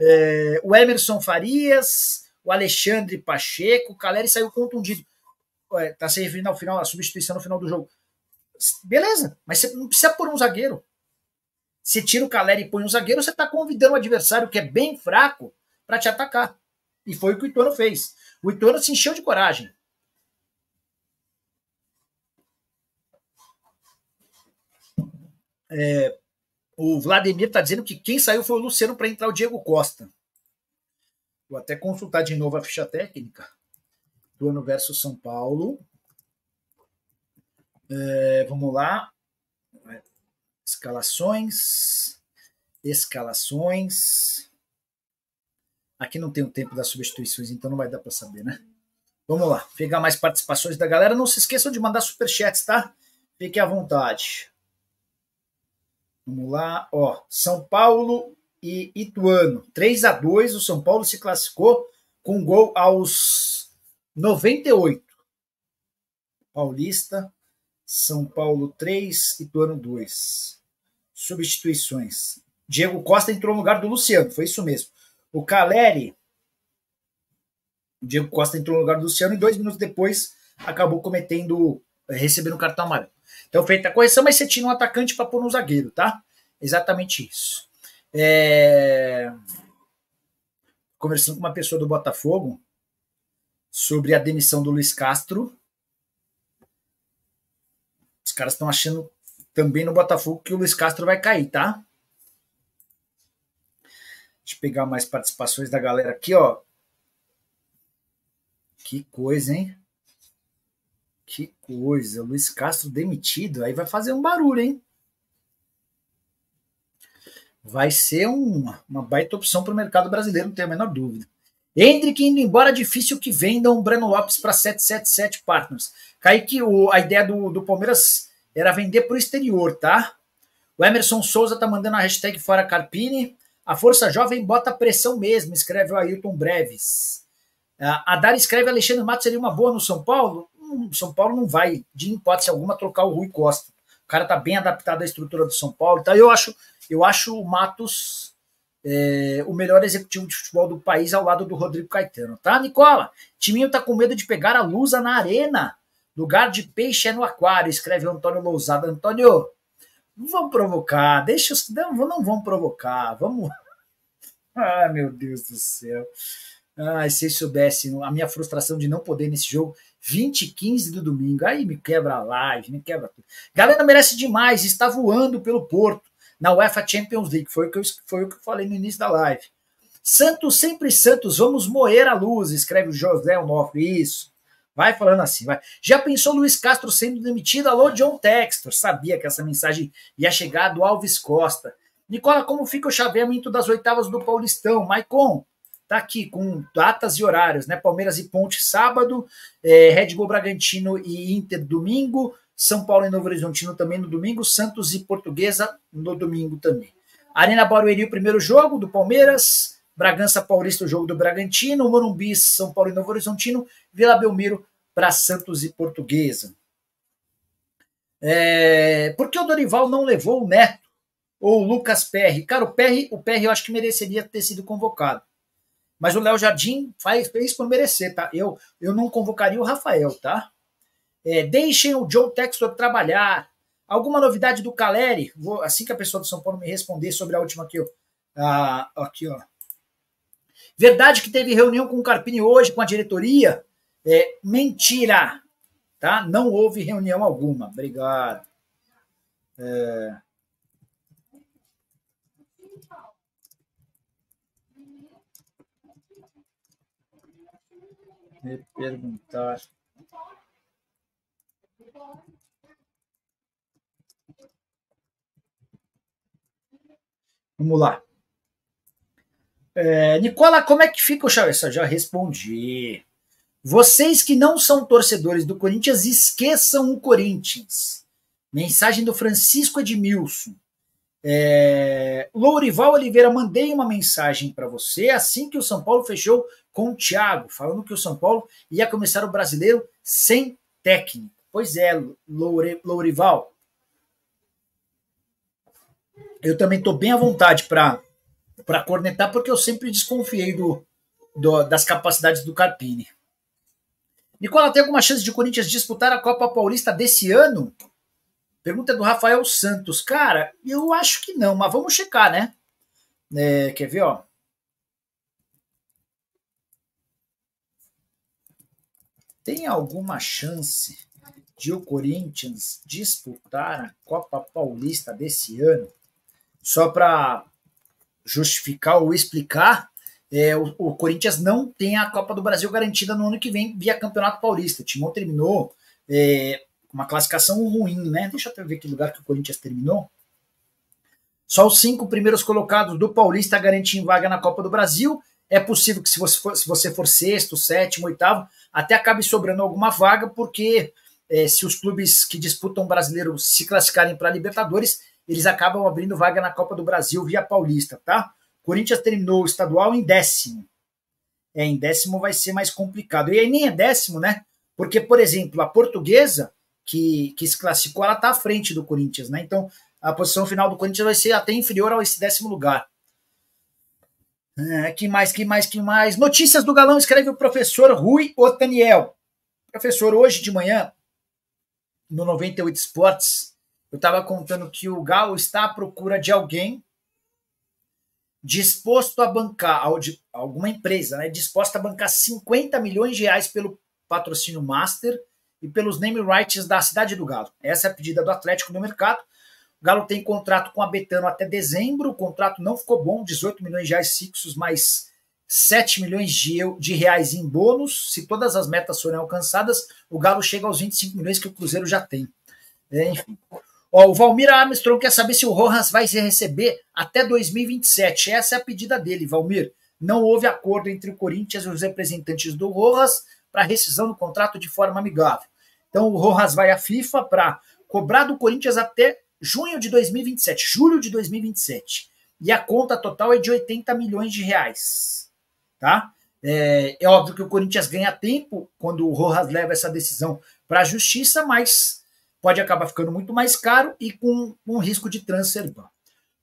É, o Emerson Farias, o Alexandre Pacheco, o Caleri saiu contundido. Tá se referindo ao final, a substituição no final do jogo. Beleza, mas você não precisa pôr um zagueiro. Se tira o Caleri e põe um zagueiro, você tá convidando o adversário que é bem fraco para te atacar. E foi o que o Ituano fez. O Ituano se encheu de coragem. É, o Vladimir tá dizendo que quem saiu foi o Luciano para entrar o Diego Costa. Vou até consultar de novo a ficha técnica. Ituano versus São Paulo. É, vamos lá. Escalações. Escalações. Aqui não tem o tempo das substituições, então não vai dar para saber, né? Vamos lá. Pegar mais participações da galera. Não se esqueçam de mandar superchats, tá? Fiquem à vontade. Vamos lá. Ó, São Paulo e Ituano. três a dois. O São Paulo se classificou com gol aos... noventa e oito. Paulista, São Paulo três, Ituano dois. Substituições. Diego Costa entrou no lugar do Luciano, foi isso mesmo. O Caleri, Diego Costa entrou no lugar do Luciano e dois minutos depois acabou cometendo, recebendo um cartão amarelo. Então feita a correção, mas você tira um atacante para pôr um zagueiro, tá? Exatamente isso. É... Conversando com uma pessoa do Botafogo, sobre a demissão do Luiz Castro. Os caras estão achando também no Botafogo que o Luiz Castro vai cair, tá? Deixa eu pegar mais participações da galera aqui, ó. Que coisa, hein? Que coisa. Luiz Castro demitido. Aí vai fazer um barulho, hein? Vai ser uma, uma baita opção para o mercado brasileiro, não tenho a menor dúvida. Hendrick indo embora, difícil que vendam o Breno Lopes para sete sete sete Partners. Kaique, o, a ideia do, do Palmeiras era vender para o exterior, tá? O Emerson Souza tá mandando a hashtag Fora Carpine. A Força Jovem bota pressão mesmo, escreve o Ailton Breves. A Dara escreve Alexandre Matos seria uma boa no São Paulo? Hum, São Paulo não vai, de hipótese alguma, trocar o Rui Costa. O cara tá bem adaptado à estrutura do São Paulo. Tá? Eu, acho, eu acho o Matos... É, o melhor executivo de futebol do país ao lado do Rodrigo Caetano, tá, Nicola? Timinho tá com medo de pegar a Lusa na arena. Lugar de peixe é no aquário, escreve o Antônio Lousada. Antônio, não vão provocar, deixa os... Não, não vão provocar, vamos... Ah, meu Deus do céu. Ai, se vocês soubessem a minha frustração de não poder nesse jogo, vinte e quinze do domingo, aí me quebra a live, me quebra tudo. Galera merece demais, está voando pelo Porto. Na UEFA Champions League, foi o, que eu, foi o que eu falei no início da live. Santos, sempre Santos, vamos moer a luz, escreve o José Onofre, isso. Vai falando assim, vai. Já pensou Luiz Castro sendo demitido? Alô, John Textor. Sabia que essa mensagem ia chegar do Alves Costa. Nicola, como fica o chaveamento das oitavas do Paulistão? Maicon, tá aqui com datas e horários, né? Palmeiras e Ponte sábado, é, Red Bull Bragantino e Inter domingo, São Paulo e Novo Horizontino também no domingo, Santos e Portuguesa no domingo também. Arena Barueri, o primeiro jogo do Palmeiras, Bragança Paulista, o jogo do Bragantino, Morumbi, São Paulo e Novo Horizontino, Vila Belmiro para Santos e Portuguesa. É, por que o Dorival não levou o Neto ou o Lucas Perry? Cara, o Perry, o Perry eu acho que mereceria ter sido convocado. Mas o Léo Jardim faz isso por merecer, tá? Eu, eu não convocaria o Rafael, tá? É, deixem o John Textor trabalhar. Alguma novidade do Caleri? Vou, assim que a pessoa do São Paulo me responder sobre a última aqui, ó. Ah, aqui, ó. Verdade que teve reunião com o Carpine hoje, com a diretoria? É, mentira, tá? Não houve reunião alguma. Obrigado. É... Me perguntar. Vamos lá. É, Nicola, como é que fica o Chaves? Já respondi. Vocês que não são torcedores do Corinthians, esqueçam o Corinthians. Mensagem do Francisco Edmilson. É, Lourival Oliveira, mandei uma mensagem para você assim que o São Paulo fechou com o Thiago, falando que o São Paulo ia começar o brasileiro sem técnico. Pois é, Loure, Lourival. Eu também estou bem à vontade para cornetar, porque eu sempre desconfiei do, do, das capacidades do Carpini. Nicola, tem alguma chance de o Corinthians disputar a Copa Paulista desse ano? Pergunta do Rafael Santos. Cara, eu acho que não, mas vamos checar, né? É, quer ver, ó? Tem alguma chance de o Corinthians disputar a Copa Paulista desse ano? Só para justificar ou explicar, é, o, o Corinthians não tem a Copa do Brasil garantida no ano que vem via Campeonato Paulista. O Timão terminou... É, uma classificação ruim, né? Deixa eu ver que lugar que o Corinthians terminou. Só os cinco primeiros colocados do Paulista garantem vaga na Copa do Brasil. É possível que se você for, se você for sexto, sétimo, oitavo, até acabe sobrando alguma vaga, porque é, se os clubes que disputam o brasileiro se classificarem para Libertadores, eles acabam abrindo vaga na Copa do Brasil via Paulista, tá? O Corinthians terminou o estadual em décimo. É, em décimo vai ser mais complicado. E aí nem é décimo, né? Porque, por exemplo, a Portuguesa, Que, que se classificou, ela está à frente do Corinthians, né? Então a posição final do Corinthians vai ser até inferior a esse décimo lugar. É, que mais, que mais, que mais? Notícias do Galão, escreve o professor Rui Otaniel. Professor, hoje de manhã, no noventa e oito Esportes, eu estava contando que o Galo está à procura de alguém disposto a bancar, alguma empresa, né? Disposta a bancar cinquenta milhões de reais pelo patrocínio Master e pelos name rights da cidade do Galo. Essa é a pedida do Atlético no mercado. O Galo tem contrato com a Betano até dezembro, o contrato não ficou bom, dezoito milhões de reais fixos, mais sete milhões de, de reais em bônus. Se todas as metas forem alcançadas, o Galo chega aos vinte e cinco milhões que o Cruzeiro já tem. É, enfim. Ó, o Valmir Armstrong quer saber se o Rojas vai se receber até dois mil e vinte e sete. Essa é a pedida dele, Valmir. Não houve acordo entre o Corinthians e os representantes do Rojas para rescisão do contrato de forma amigável. Então o Rojas vai à FIFA para cobrar do Corinthians até junho de dois mil e vinte e sete, julho de dois mil e vinte e sete. E a conta total é de oitenta milhões de reais. Tá? É, é óbvio que o Corinthians ganha tempo quando o Rojas leva essa decisão para a justiça, mas pode acabar ficando muito mais caro e com um risco de transfer.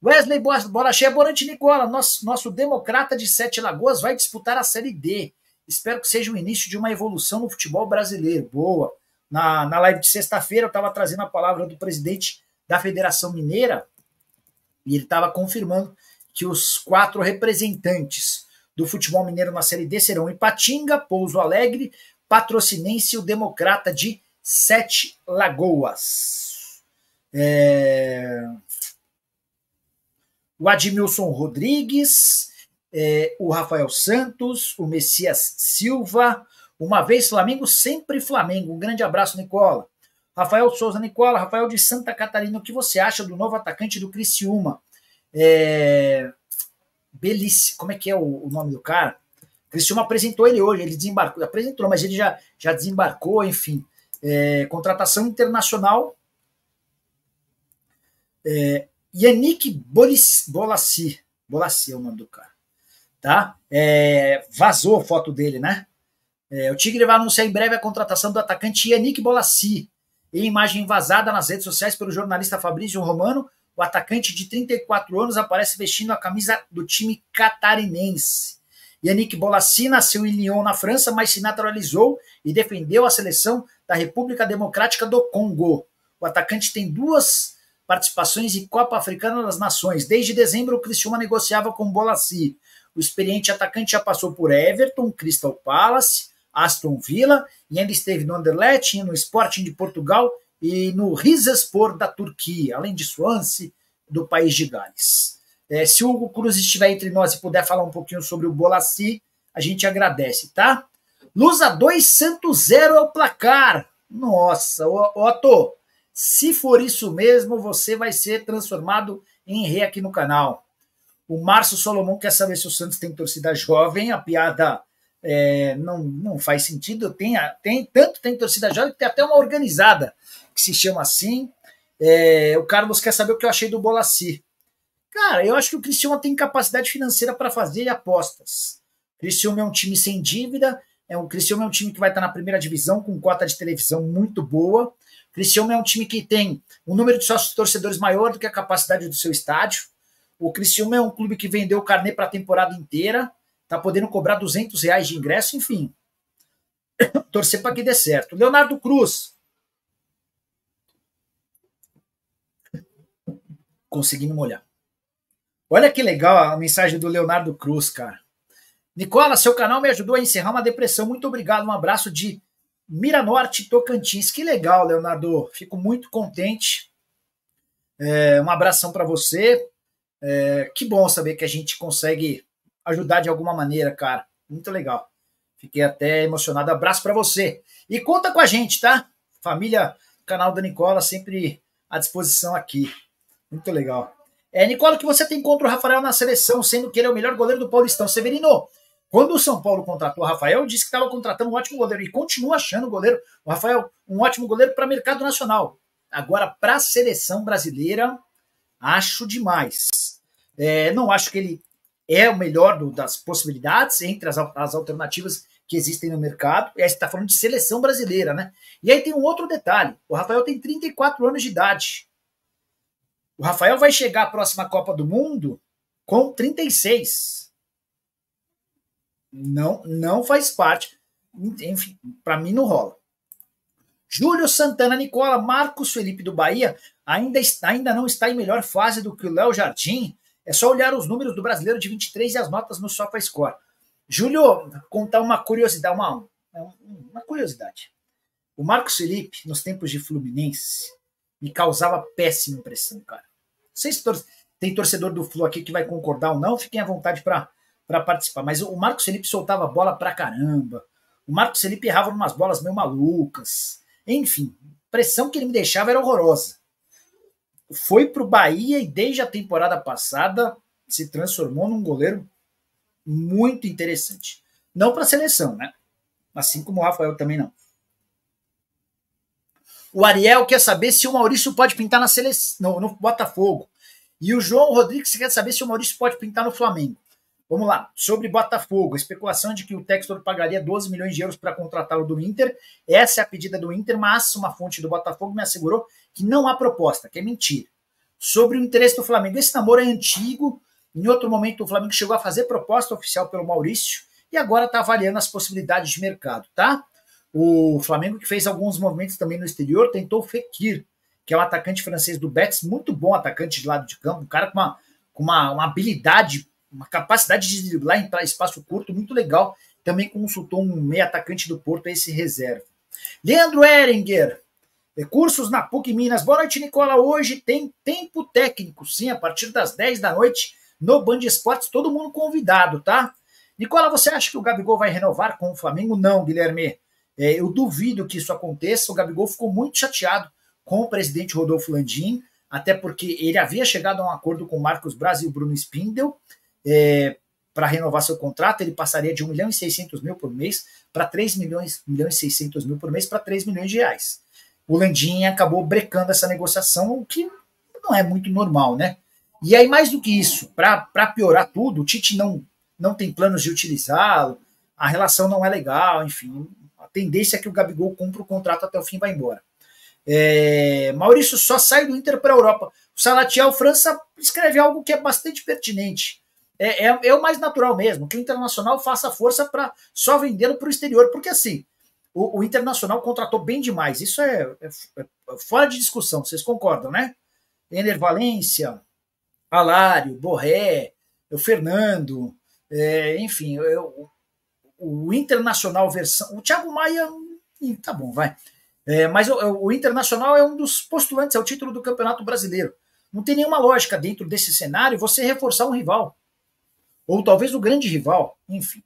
Wesley Bola Cheia, boa noite, Nicola. Nosso, nosso democrata de Sete Lagoas vai disputar a Série D. Espero que seja o início de uma evolução no futebol brasileiro. Boa. Na, na live de sexta-feira, eu estava trazendo a palavra do presidente da Federação Mineira e ele estava confirmando que os quatro representantes do futebol mineiro na Série D serão Ipatinga, Pouso Alegre, Patrocinense e o Democrata de Sete Lagoas. É... O Admilson Rodrigues, é, o Rafael Santos, o Messias Silva, Uma vez Flamengo, sempre Flamengo. Um grande abraço, Nicola. Rafael Souza, Nicola, Rafael de Santa Catarina, o que você acha do novo atacante do Criciúma? É... Belice, como é que é o, o nome do cara? Criciúma apresentou ele hoje, ele desembarcou, apresentou, mas ele já, já desembarcou, enfim. É... Contratação internacional. É... Yannick Bolassi, Bolassi, Bolassi é o nome do cara, tá? É... Vazou a foto dele, né? É, o Tigre vai anunciar em breve a contratação do atacante Yannick Bolassi. Em imagem vazada nas redes sociais pelo jornalista Fabrício Romano, o atacante de trinta e quatro anos aparece vestindo a camisa do time catarinense. Yannick Bolassi nasceu em Lyon, na França, mas se naturalizou e defendeu a seleção da República Democrática do Congo. O atacante tem duas participações em Copa Africana das Nações. Desde dezembro, o Criciúma negociava com Bolassi. O experiente atacante já passou por Everton, Crystal Palace, Aston Villa, e ainda esteve no Anderlecht, no Sporting de Portugal e no Rizespor da Turquia, além de Swansea, do país de Gales. É, se o Hugo Cruz estiver entre nós e puder falar um pouquinho sobre o Bolassi, a gente agradece, tá? Lusa dois, Santos zero é o placar. Nossa, Otto, se for isso mesmo, você vai ser transformado em rei aqui no canal. O Márcio Solomon quer saber se o Santos tem torcida jovem, a piada... É, não, não faz sentido, tem, tem tanto tem torcida jovem que tem até uma organizada que se chama assim. É, o Carlos quer saber o que eu achei do Bolassi. Cara, eu acho que o Criciúma tem capacidade financeira para fazer apostas. O Criciúma é um time sem dívida, é um, o Criciúma é um time que vai estar na primeira divisão com cota de televisão muito boa. O Criciúma é um time que tem um número de sócios torcedores maior do que a capacidade do seu estádio. O Criciúma é um clube que vendeu o carnê para a temporada inteira, tá podendo cobrar duzentos reais de ingresso, enfim. Torcer para que dê certo. Leonardo Cruz. Consegui me molhar. Olha que legal a mensagem do Leonardo Cruz, cara. Nicola, seu canal me ajudou a encerrar uma depressão. Muito obrigado. Um abraço de Miranorte, Tocantins. Que legal, Leonardo. Fico muito contente. É, um abração para você. É, que bom saber que a gente consegue ajudar de alguma maneira, cara. Muito legal. Fiquei até emocionado. Abraço pra você. E conta com a gente, tá? Família, canal da Nicola, sempre à disposição aqui. Muito legal. É, Nicola, o que você tem contra o Rafael na seleção, sendo que ele é o melhor goleiro do Paulistão? Severino, quando o São Paulo contratou o Rafael, disse que estava contratando um ótimo goleiro e continua achando o goleiro, o Rafael, um ótimo goleiro para mercado nacional. Agora, para a seleção brasileira, acho demais. É, não acho que ele é o melhor do, das possibilidades entre as, as alternativas que existem no mercado. E aí você está falando de seleção brasileira, né? E aí tem um outro detalhe. O Rafael tem trinta e quatro anos de idade. O Rafael vai chegar à próxima Copa do Mundo com trinta e seis. Não, não faz parte. Enfim, para mim não rola. Júlio Santana, Nicola, Marcos Felipe do Bahia ainda, está, ainda não está em melhor fase do que o Léo Jardim. É só olhar os números do brasileiro de vinte e três e as notas no SofaScore. Júlio, contar uma curiosidade, uma, uma curiosidade. O Marcos Felipe, nos tempos de Fluminense, me causava péssima impressão, cara. Não sei se tor tem torcedor do Flu aqui que vai concordar ou não, fiquem à vontade para participar. Mas o Marcos Felipe soltava bola pra caramba. O Marcos Felipe errava umas bolas meio malucas. Enfim, a pressão que ele me deixava era horrorosa. Foi para o Bahia e desde a temporada passada se transformou num goleiro muito interessante. Não para a seleção, né? Assim como o Rafael também não. O Ariel quer saber se o Maurício pode pintar na seleção, no, no Botafogo. E o João Rodrigues quer saber se o Maurício pode pintar no Flamengo. Vamos lá, sobre Botafogo. A especulação de que o Textor pagaria doze milhões de euros para contratá-lo do Inter. Essa é a pedida do Inter, mas uma fonte do Botafogo me assegurou que não há proposta, que é mentira. Sobre o interesse do Flamengo, esse namoro é antigo. Em outro momento, o Flamengo chegou a fazer proposta oficial pelo Maurício e agora está avaliando as possibilidades de mercado, tá? O Flamengo, que fez alguns movimentos também no exterior, tentou o Fekir, que é um atacante francês do Betis, muito bom atacante de lado de campo, um cara com uma, com uma, uma habilidade, uma capacidade de driblar e entrar em espaço curto, muito legal. Também consultou um meia atacante do Porto, esse reserva. Leandro Ehringer, cursos na PUC Minas. Boa noite, Nicola. Hoje tem tempo técnico, sim, a partir das dez da noite, no Band Esportes, todo mundo convidado, tá? Nicola, você acha que o Gabigol vai renovar com o Flamengo? Não, Guilherme. É, eu duvido que isso aconteça. O Gabigol ficou muito chateado com o presidente Rodolfo Landim, até porque ele havia chegado a um acordo com o Marcos Braz e o Bruno Spindel é, para renovar seu contrato. Ele passaria de um milhão e seiscentos mil por mês para três milhões e seiscentos mil por mês para três milhões de reais. O Landim acabou brecando essa negociação, o que não é muito normal, né? E aí, mais do que isso, para piorar tudo, o Tite não, não tem planos de utilizá-lo, a relação não é legal, enfim, a tendência é que o Gabigol cumpra o contrato até o fim e vai embora. É, Maurício só sai do Inter para a Europa. O Salatiel França escreve algo que é bastante pertinente. É, é, é o mais natural mesmo, que o Internacional faça força para só vendê-lo para o exterior, porque assim, o, o Internacional contratou bem demais. Isso é, é, é fora de discussão, vocês concordam, né? Ener Valência, Alário, Borré, o Fernando, é, enfim, eu, o Internacional versão... O Thiago Maia, tá bom, vai. É, mas o, o Internacional é um dos postulantes ao título do Campeonato Brasileiro. Não tem nenhuma lógica dentro desse cenário você reforçar um rival. Ou talvez o grande rival, enfim.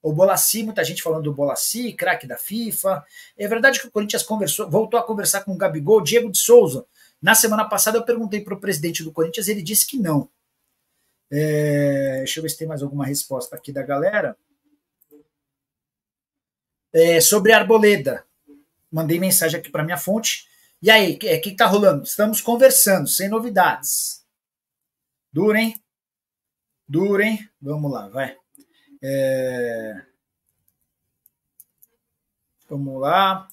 O Bolasie, muita gente falando do Bolasie, craque da FIFA. É verdade que o Corinthians conversou, voltou a conversar com o Gabigol, Diego de Souza. Na semana passada eu perguntei para o presidente do Corinthians, ele disse que não. É, deixa eu ver se tem mais alguma resposta aqui da galera. É, sobre Arboleda. Mandei mensagem aqui para minha fonte. E aí, o que, que tá rolando? Estamos conversando, sem novidades. Dura, hein? Dura, hein? Vamos lá, vai. É... Vamos lá.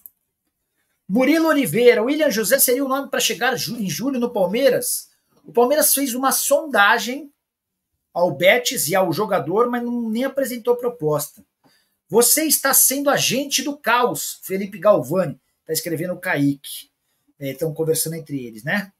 Murilo Oliveira, William José seria o nome para chegar em julho no Palmeiras? O Palmeiras fez uma sondagem ao Betis e ao jogador, mas não, nem apresentou proposta. Você está sendo agente do caos, Felipe Galvani. Está escrevendo o Kaique. Estão é, conversando entre eles, né?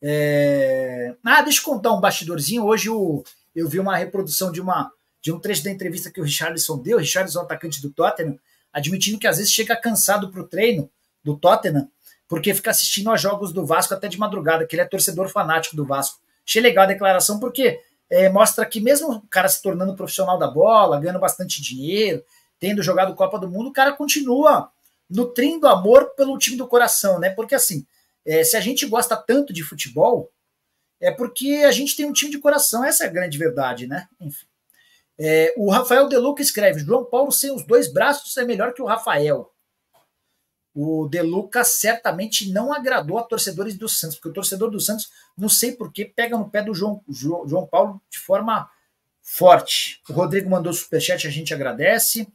É... Ah, deixa eu contar um bastidorzinho. Hoje eu, eu vi uma reprodução de, uma, de um trecho da entrevista que o Richarlison deu, o Richarlison, atacante do Tottenham, admitindo que às vezes chega cansado para o treino do Tottenham, porque fica assistindo aos jogos do Vasco até de madrugada, que ele é torcedor fanático do Vasco. Achei legal a declaração, porque é, mostra que mesmo o cara se tornando profissional da bola, ganhando bastante dinheiro, tendo jogado Copa do Mundo, o cara continua nutrindo amor pelo time do coração, né? Porque assim, é, se a gente gosta tanto de futebol, é porque a gente tem um time de coração, essa é a grande verdade, né? Enfim. É, o Rafael Deluca escreve, João Paulo sem os dois braços é melhor que o Rafael. O De Luca certamente não agradou a torcedores do Santos, porque o torcedor do Santos, não sei porquê, pega no pé do João, João Paulo de forma forte. O Rodrigo mandou superchat, a gente agradece.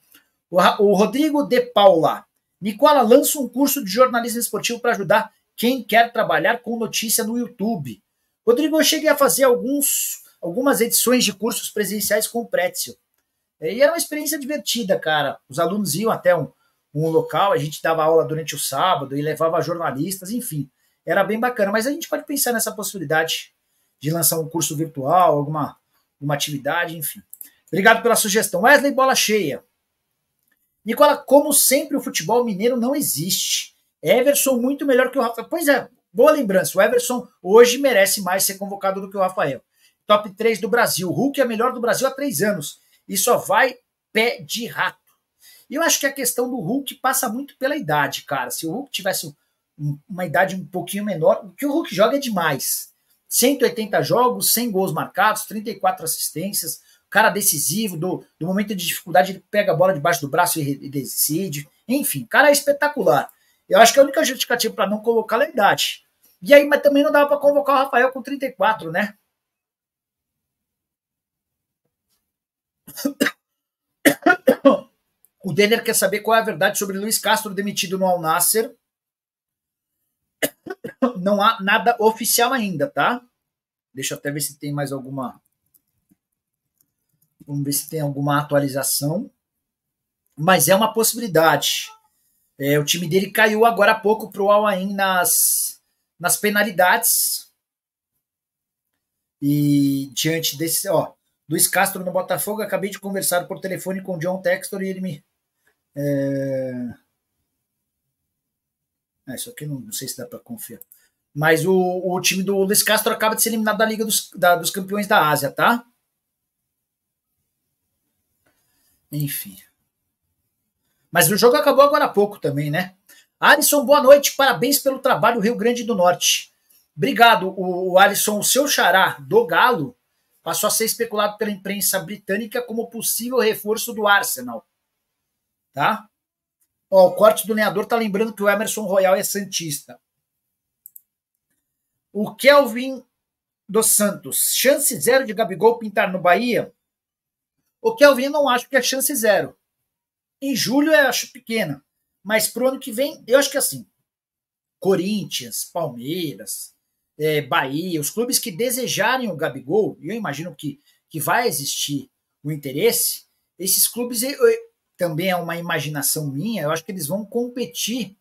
O, o Rodrigo De Paula. Nicola lança um curso de jornalismo esportivo para ajudar quem quer trabalhar com notícia no YouTube. Rodrigo, eu cheguei a fazer alguns, algumas edições de cursos presenciais com o Pretzel. E era uma experiência divertida, cara. Os alunos iam até um um local, a gente dava aula durante o sábado e levava jornalistas, enfim, era bem bacana, mas a gente pode pensar nessa possibilidade de lançar um curso virtual, alguma, alguma atividade, enfim. Obrigado pela sugestão. Wesley Bola Cheia. Nicola, como sempre, o futebol mineiro não existe. Everson muito melhor que o Rafael. Pois é, boa lembrança, o Everson hoje merece mais ser convocado do que o Rafael. Top três do Brasil, o Hulk é melhor do Brasil há três anos e só vai pé de rato. E eu acho que a questão do Hulk passa muito pela idade, cara. Se o Hulk tivesse um, uma idade um pouquinho menor, o que o Hulk joga é demais. cento e oitenta jogos, cem gols marcados, trinta e quatro assistências, cara decisivo, do, do momento de dificuldade ele pega a bola debaixo do braço e, e decide. Enfim, cara é espetacular. Eu acho que a única justificativa para não colocar é a idade. E aí, mas também não dava para convocar o Rafael com trinta e quatro, né? O Denner quer saber qual é a verdade sobre Luiz Castro demitido no Al-Nassr. Não há nada oficial ainda, tá? Deixa eu até ver se tem mais alguma... Vamos ver se tem alguma atualização. Mas é uma possibilidade. É, o time dele caiu agora há pouco pro Al-Ain nas, nas penalidades. E diante desse... Ó, Luiz Castro no Botafogo, acabei de conversar por telefone com o John Textor e ele me... É... É, isso aqui não, não sei se dá para confiar. Mas o, o time do Luiz Castro acaba de ser eliminado da Liga dos, da, dos Campeões da Ásia, tá? Enfim. Mas o jogo acabou agora há pouco também, né? Alisson, boa noite. Parabéns pelo trabalho, Rio Grande do Norte. Obrigado, o Alisson. O seu xará do Galo passou a ser especulado pela imprensa britânica como possível reforço do Arsenal. Tá? Ó, o corte do lenhador tá lembrando que o Emerson Royal é santista. O Kelvin dos Santos. Chance zero de Gabigol pintar no Bahia? O Kelvin, não acho que é chance zero. Em julho eu acho pequena. Mas pro ano que vem, eu acho que é assim. Corinthians, Palmeiras, é, Bahia, os clubes que desejarem o Gabigol, e eu imagino que, que vai existir o interesse, esses clubes, eu, eu, também é uma imaginação minha, eu acho que eles vão competir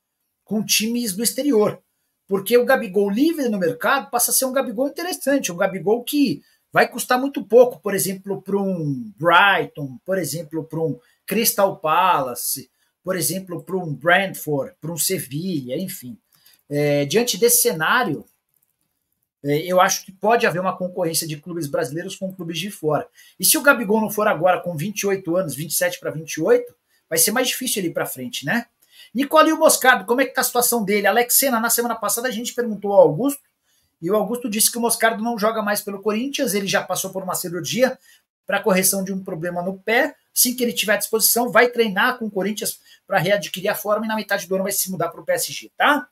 com times do exterior. Porque o Gabigol livre no mercado passa a ser um Gabigol interessante, um Gabigol que vai custar muito pouco, por exemplo, para um Brighton, por exemplo, para um Crystal Palace, por exemplo, para um Brentford, para um Sevilha, enfim. É, diante desse cenário, é, eu acho que pode haver uma concorrência de clubes brasileiros com clubes de fora. E se o Gabigol não for agora com vinte e oito anos, vinte e sete para vinte e oito, vai ser mais difícil ele ir para frente, né? Nicola, e o Moscardo, como é que tá a situação dele? Alex Senna, na semana passada a gente perguntou ao Augusto, e o Augusto disse que o Moscardo não joga mais pelo Corinthians, ele já passou por uma cirurgia para correção de um problema no pé. Assim que ele tiver à disposição, vai treinar com o Corinthians para readquirir a forma e na metade do ano vai se mudar para o P S G, tá?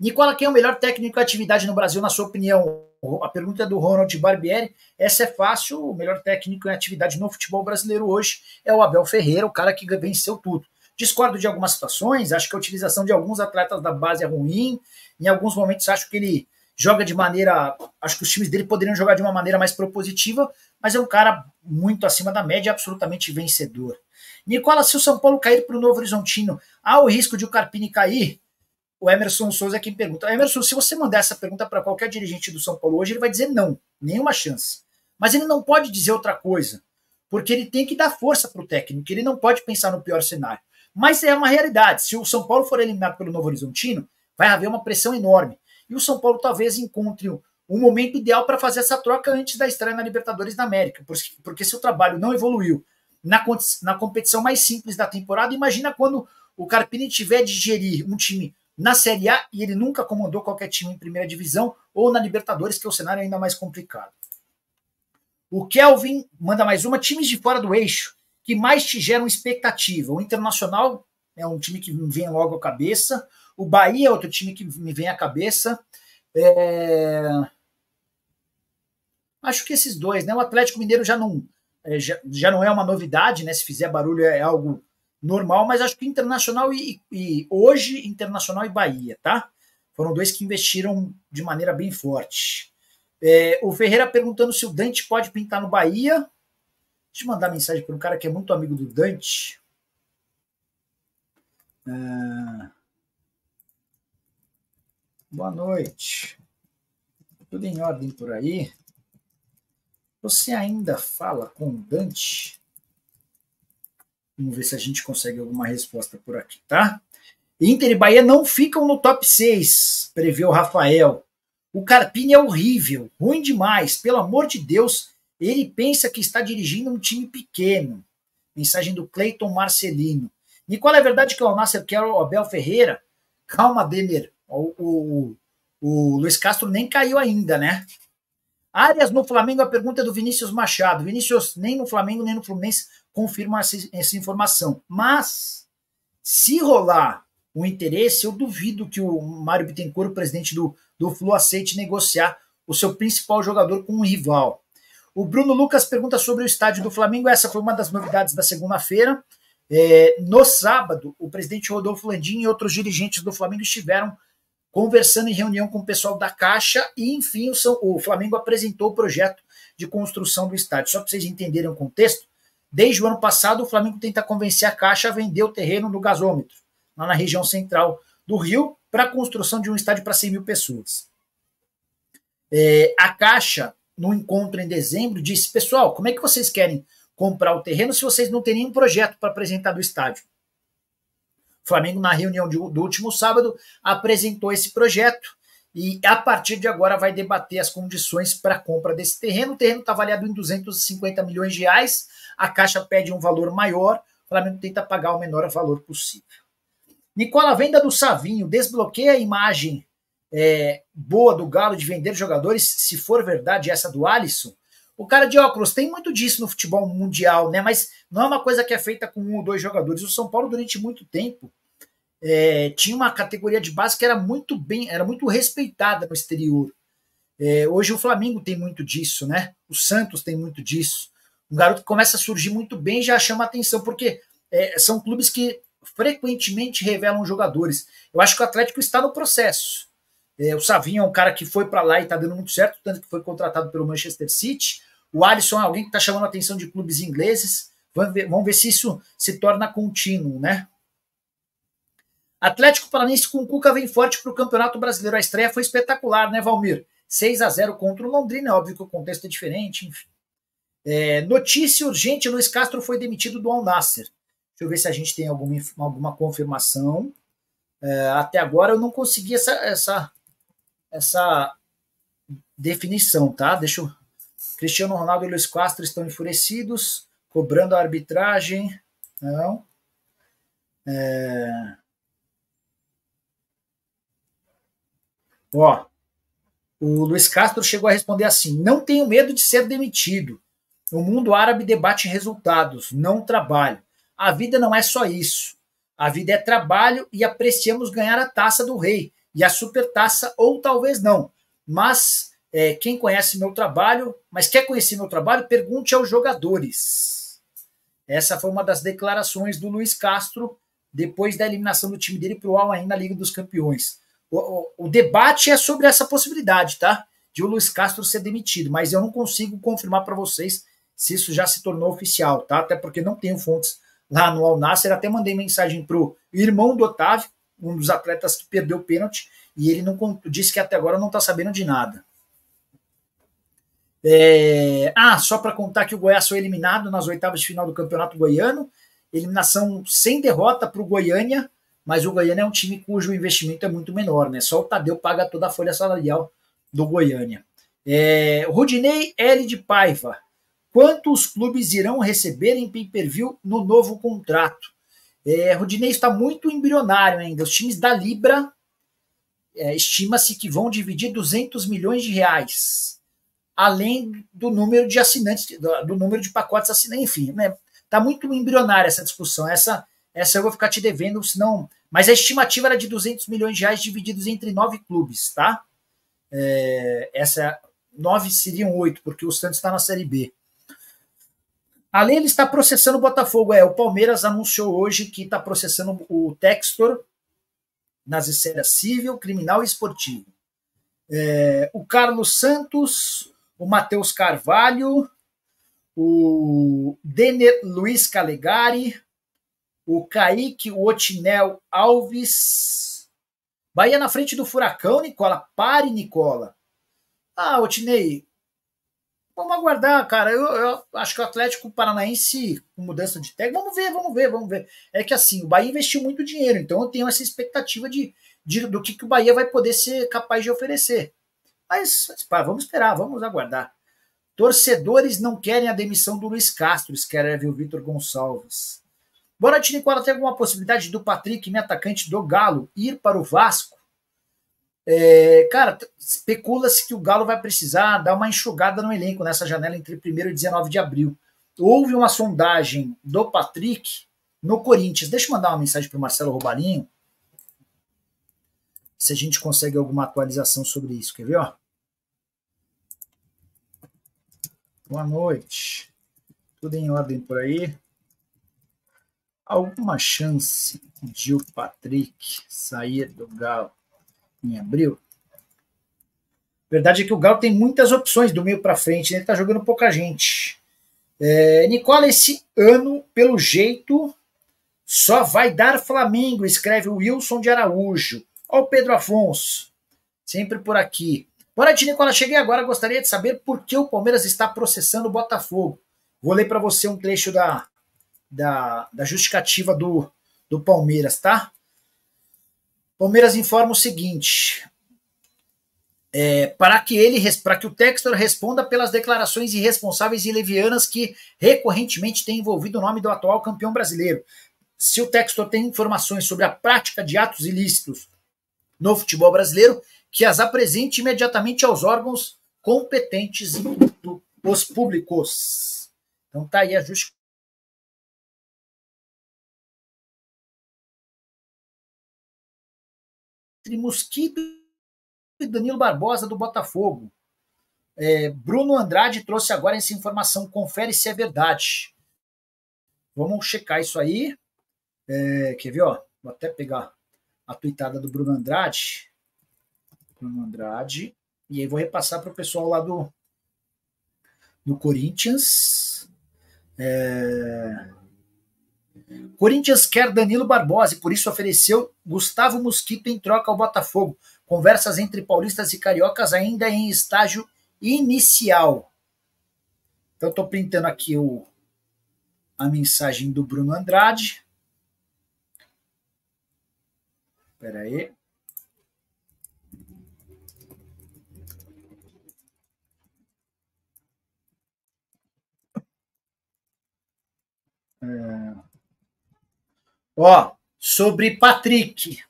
Nicola, quem é o melhor técnico de atividade no Brasil, na sua opinião? A pergunta é do Ronald Barbieri. Essa é fácil, o melhor técnico em atividade no futebol brasileiro hoje é o Abel Ferreira, o cara que venceu tudo. Discordo de algumas situações, acho que a utilização de alguns atletas da base é ruim, em alguns momentos acho que ele joga de maneira, acho que os times dele poderiam jogar de uma maneira mais propositiva, mas é um cara muito acima da média, absolutamente vencedor. Nicola, se o São Paulo cair para o Novo Horizontino, há o risco de o Carpine cair? O Emerson Souza é quem pergunta. Emerson, se você mandar essa pergunta para qualquer dirigente do São Paulo hoje, ele vai dizer não, nenhuma chance. Mas ele não pode dizer outra coisa, porque ele tem que dar força para o técnico, ele não pode pensar no pior cenário. Mas é uma realidade, se o São Paulo for eliminado pelo Novo Horizontino, vai haver uma pressão enorme. E o São Paulo talvez encontre um momento ideal para fazer essa troca antes da estreia na Libertadores da América, porque se o trabalho não evoluiu na, na competição mais simples da temporada, imagina quando o Carpini tiver de gerir um time na Série A e ele nunca comandou qualquer time em primeira divisão, ou na Libertadores, que é o cenário ainda mais complicado. O Kelvin manda mais uma. Times de fora do eixo que mais te geram expectativa. O Internacional é um time que me vem logo à cabeça. O Bahia é outro time que me vem à cabeça. É... Acho que esses dois, né? O Atlético Mineiro já não, é, já, já não é uma novidade, né? Se fizer barulho é algo normal, mas acho que Internacional e, e hoje Internacional e Bahia, tá? Foram dois que investiram de maneira bem forte. É, o Ferreira perguntando se o Dante pode pintar no Bahia. Deixa eu mandar mensagem para um cara que é muito amigo do Dante. Ah... Boa noite. Tudo em ordem por aí? Você ainda fala com o Dante? Vamos ver se a gente consegue alguma resposta por aqui, tá? Inter e Bahia não ficam no top seis, prevê o Rafael. O Carpini é horrível, ruim demais. Pelo amor de Deus, ele pensa que está dirigindo um time pequeno. Mensagem do Cleiton Marcelino. Nicola, é verdade que o Al-Nassr quer o Abel Ferreira? Calma, Demer. O, o, o, o Luiz Castro nem caiu ainda, né? Áreas no Flamengo, a pergunta é do Vinícius Machado. Vinícius, nem no Flamengo, nem no Fluminense confirma essa, essa informação. Mas, se rolar o interesse, eu duvido que o Mário Bittencourt, o presidente do, do Flu, aceite negociar o seu principal jogador com um rival. O Bruno Lucas pergunta sobre o estádio do Flamengo. Essa foi uma das novidades da segunda-feira. É, no sábado, o presidente Rodolfo Landim e outros dirigentes do Flamengo estiveram conversando em reunião com o pessoal da Caixa, e enfim, o, São, o Flamengo apresentou o projeto de construção do estádio. Só para vocês entenderem o contexto, desde o ano passado o Flamengo tenta convencer a Caixa a vender o terreno do gasômetro, lá na região central do Rio, para a construção de um estádio para cem mil pessoas. É, a Caixa, no encontro em dezembro, disse, pessoal, como é que vocês querem comprar o terreno se vocês não têm nenhum projeto para apresentar do estádio? O Flamengo, na reunião de, do último sábado, apresentou esse projeto e, a partir de agora, vai debater as condições para a compra desse terreno. O terreno está avaliado em duzentos e cinquenta milhões de reais. a Caixa pede um valor maior, o Flamengo tenta pagar o menor valor possível. Nicola, venda do Savinho, desbloqueia a imagem é, boa do Galo de vender jogadores, se for verdade essa do Alisson. O cara de óculos, tem muito disso no futebol mundial, né? Mas não é uma coisa que é feita com um ou dois jogadores. O São Paulo, durante muito tempo, é, tinha uma categoria de base que era muito bem, era muito respeitada no exterior. É, hoje o Flamengo tem muito disso, né? O Santos tem muito disso. Um garoto que começa a surgir muito bem já chama atenção, porque é, são clubes que frequentemente revelam jogadores. Eu acho que o Atlético está no processo. É, o Savinho é um cara que foi para lá e está dando muito certo, tanto que foi contratado pelo Manchester City. O Alisson é alguém que está chamando a atenção de clubes ingleses. Vamos ver, vamos ver se isso se torna contínuo, né? Atlético Paranaense com o Cuca vem forte para o Campeonato Brasileiro. A estreia foi espetacular, né, Valmir? seis a zero contra o Londrina, óbvio que o contexto é diferente, enfim. É, notícia urgente, Luiz Castro foi demitido do Al-Nassr. Deixa eu ver se a gente tem alguma, alguma confirmação. É, até agora eu não consegui essa, essa, essa definição, tá? Deixa eu... Cristiano Ronaldo e Luiz Castro estão enfurecidos, cobrando a arbitragem. Não. É... Ó, o Luiz Castro chegou a responder assim: não tenho medo de ser demitido. O mundo árabe debate resultados, não trabalho. A vida não é só isso. A vida é trabalho e apreciamos ganhar a taça do rei e a supertaça, ou talvez não. Mas é, quem conhece meu trabalho, mas quer conhecer meu trabalho, pergunte aos jogadores. Essa foi uma das declarações do Luiz Castro depois da eliminação do time dele para o Al-Nassr na Liga dos Campeões. O, o, o debate é sobre essa possibilidade, tá? De o Luiz Castro ser demitido, mas eu não consigo confirmar para vocês se isso já se tornou oficial, tá? Até porque não tenho fontes lá no Al-Nassr. Até mandei mensagem pro irmão do Otávio, um dos atletas que perdeu o pênalti, e ele não disse que até agora não tá sabendo de nada. É... Ah, só para contar que o Goiás foi eliminado nas oitavas de final do Campeonato Goiano, eliminação sem derrota pro Goiânia, mas o Goiânia é um time cujo investimento é muito menor, né? Só o Tadeu paga toda a folha salarial do Goiânia. É... Rudinei L. de Paiva, quantos clubes irão receber em pay-per-view no novo contrato? É, Rudinei, está muito embrionário ainda. Os times da Libra, é, estima-se que vão dividir duzentos milhões de reais, além do número de assinantes, do, do número de pacotes assinantes, enfim, né? Está muito embrionária essa discussão. Essa, essa eu vou ficar te devendo, senão... Mas a estimativa era de duzentos milhões de reais divididos entre nove clubes, tá? É, essa nove seriam oito, porque o Santos está na Série B. Além, ele está processando o Botafogo. É, o Palmeiras anunciou hoje que está processando o Textor nas esferas civil, criminal e esportivo. É, o Carlos Santos, o Matheus Carvalho, o Denner Luiz Calegari, o Kaique, o Otinel Alves. Bahia na frente do Furacão, Nicola. Pare, Nicola. Ah, Otinei, vamos aguardar, cara. Eu, eu acho que o Atlético Paranaense, com mudança de técnico, vamos ver, vamos ver, vamos ver. É que assim, o Bahia investiu muito dinheiro, então eu tenho essa expectativa de, de, do que, que o Bahia vai poder ser capaz de oferecer. Mas, pá, vamos esperar, vamos aguardar. Torcedores não querem a demissão do Luiz Castro, escreve o Vitor Gonçalves. Bora, Nicola, tem alguma possibilidade do Patrick, meu atacante do Galo, ir para o Vasco? É, cara, especula-se que o Galo vai precisar dar uma enxugada no elenco nessa janela entre primeiro e dezenove de abril. Houve uma sondagem do Patrick no Corinthians. Deixa eu mandar uma mensagem para o Marcelo Roubarinho, se a gente consegue alguma atualização sobre isso. Quer ver? Ó? Boa noite. Tudo em ordem por aí? Alguma chance de o Patrick sair do Galo em abril? Verdade é que o Galo tem muitas opções do meio para frente, né? Ele tá jogando pouca gente. É, Nicola, esse ano, pelo jeito, só vai dar Flamengo, escreve o Wilson de Araújo. Ó o Pedro Afonso, sempre por aqui. Boa noite, Nicola, cheguei agora, gostaria de saber por que o Palmeiras está processando o Botafogo. Vou ler para você um trecho da, da, da justificativa do, do Palmeiras, tá? Palmeiras informa o seguinte: É, para que ele, para que o Textor responda pelas declarações irresponsáveis e levianas que recorrentemente tem envolvido o nome do atual campeão brasileiro. Se o Textor tem informações sobre a prática de atos ilícitos no futebol brasileiro, que as apresente imediatamente aos órgãos competentes e os públicos. Então tá aí a justificativa. Entre Mosquito e Danilo Barbosa do Botafogo. É, Bruno Andrade trouxe agora essa informação, confere se é verdade. Vamos checar isso aí. É, quer ver, ó? Vou até pegar a tweetada do Bruno Andrade. Bruno Andrade. E aí vou repassar para o pessoal lá do, do Corinthians. É... Corinthians quer Danilo Barbosa e por isso ofereceu Gustavo Mosquito em troca ao Botafogo. Conversas entre paulistas e cariocas ainda em estágio inicial. Então, estou printando aqui o, a mensagem do Bruno Andrade. Espera aí. É. Ó, sobre Patrick.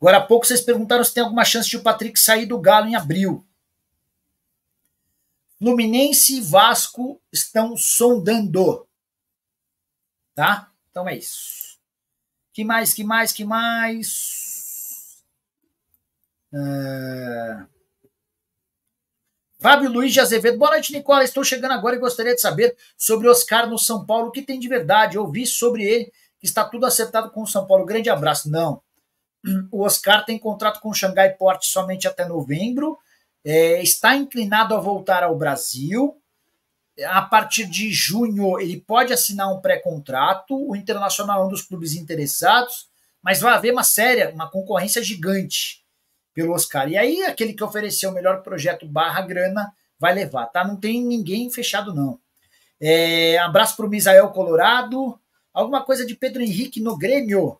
Agora há pouco vocês perguntaram se tem alguma chance de o Patrick sair do Galo em abril. Fluminense e Vasco estão sondando. Tá? Então é isso. Que mais, que mais, que mais? É... Fábio Luiz de Azevedo. Boa noite, Nicola. Estou chegando agora e gostaria de saber sobre Oscar no São Paulo. O que tem de verdade? Eu ouvi sobre ele. Está tudo acertado com o São Paulo. Grande abraço. Não. O Oscar tem contrato com o Xangai Porte somente até novembro, é, está inclinado a voltar ao Brasil. A partir de junho ele pode assinar um pré-contrato, o Internacional é um dos clubes interessados, mas vai haver uma séria, uma concorrência gigante pelo Oscar. E aí aquele que ofereceu o melhor projeto barra grana vai levar, tá? Não tem ninguém fechado, não. É, abraço para o Misael Colorado. Alguma coisa de Pedro Henrique no Grêmio?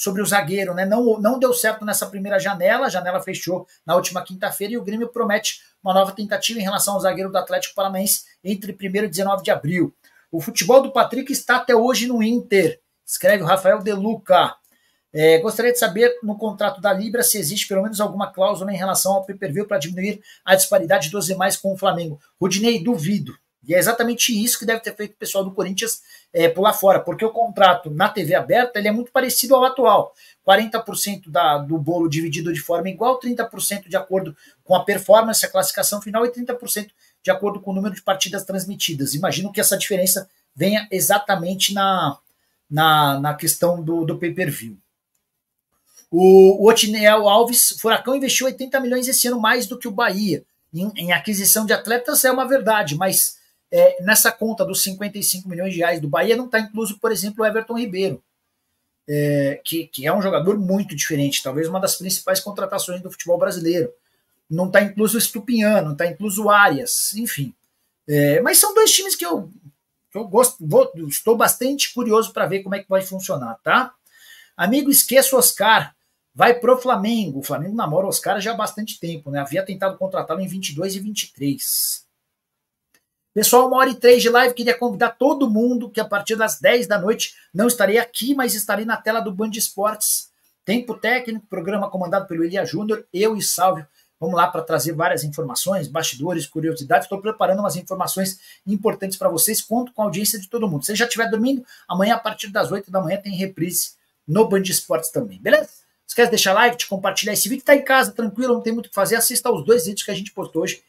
Sobre o zagueiro, né? Não, não deu certo nessa primeira janela, a janela fechou na última quinta-feira e o Grêmio promete uma nova tentativa em relação ao zagueiro do Atlético Paranaense entre primeiro e dezenove de abril. O futebol do Patrick está até hoje no Inter, escreve o Rafael De Luca. É, gostaria de saber no contrato da Libra se existe pelo menos alguma cláusula em relação ao pay-per-view para diminuir a disparidade dos demais com o Flamengo. Rudinei, duvido. E é exatamente isso que deve ter feito o pessoal do Corinthians é, pular fora, porque o contrato na T V aberta ele é muito parecido ao atual. quarenta por cento da, do bolo dividido de forma igual, trinta por cento de acordo com a performance, a classificação final e trinta por cento de acordo com o número de partidas transmitidas. Imagino que essa diferença venha exatamente na, na, na questão do, do pay-per-view. O, o Otinel Alves, Furacão investiu oitenta milhões esse ano, mais do que o Bahia. Em, em aquisição de atletas é uma verdade, mas... É, nessa conta dos cinquenta e cinco milhões de reais do Bahia não está incluso, por exemplo, o Everton Ribeiro, é, que, que é um jogador muito diferente, talvez uma das principais contratações do futebol brasileiro. Não está incluso o Estupiñán, não está incluso o Arias, enfim. É, mas são dois times que eu, que eu gosto, vou, estou bastante curioso para ver como é que vai funcionar, tá? Amigo, esqueça o Oscar, vai pro Flamengo. O Flamengo namora o Oscar já há bastante tempo, né? Havia tentado contratá-lo em vinte e dois e vinte e três. Pessoal, uma hora e três de live, queria convidar todo mundo que a partir das dez da noite não estarei aqui, mas estarei na tela do Band Esportes. Tempo Técnico, programa comandado pelo Elia Júnior, eu e Salvio. Vamos lá para trazer várias informações, bastidores, curiosidades. Estou preparando umas informações importantes para vocês. Conto com a audiência de todo mundo. Se já estiver dormindo, amanhã a partir das oito da manhã tem reprise no Band Esportes também, beleza? Esquece de deixar like, de compartilhar esse vídeo. Está em casa, tranquilo, não tem muito o que fazer. Assista aos dois vídeos que a gente postou hoje.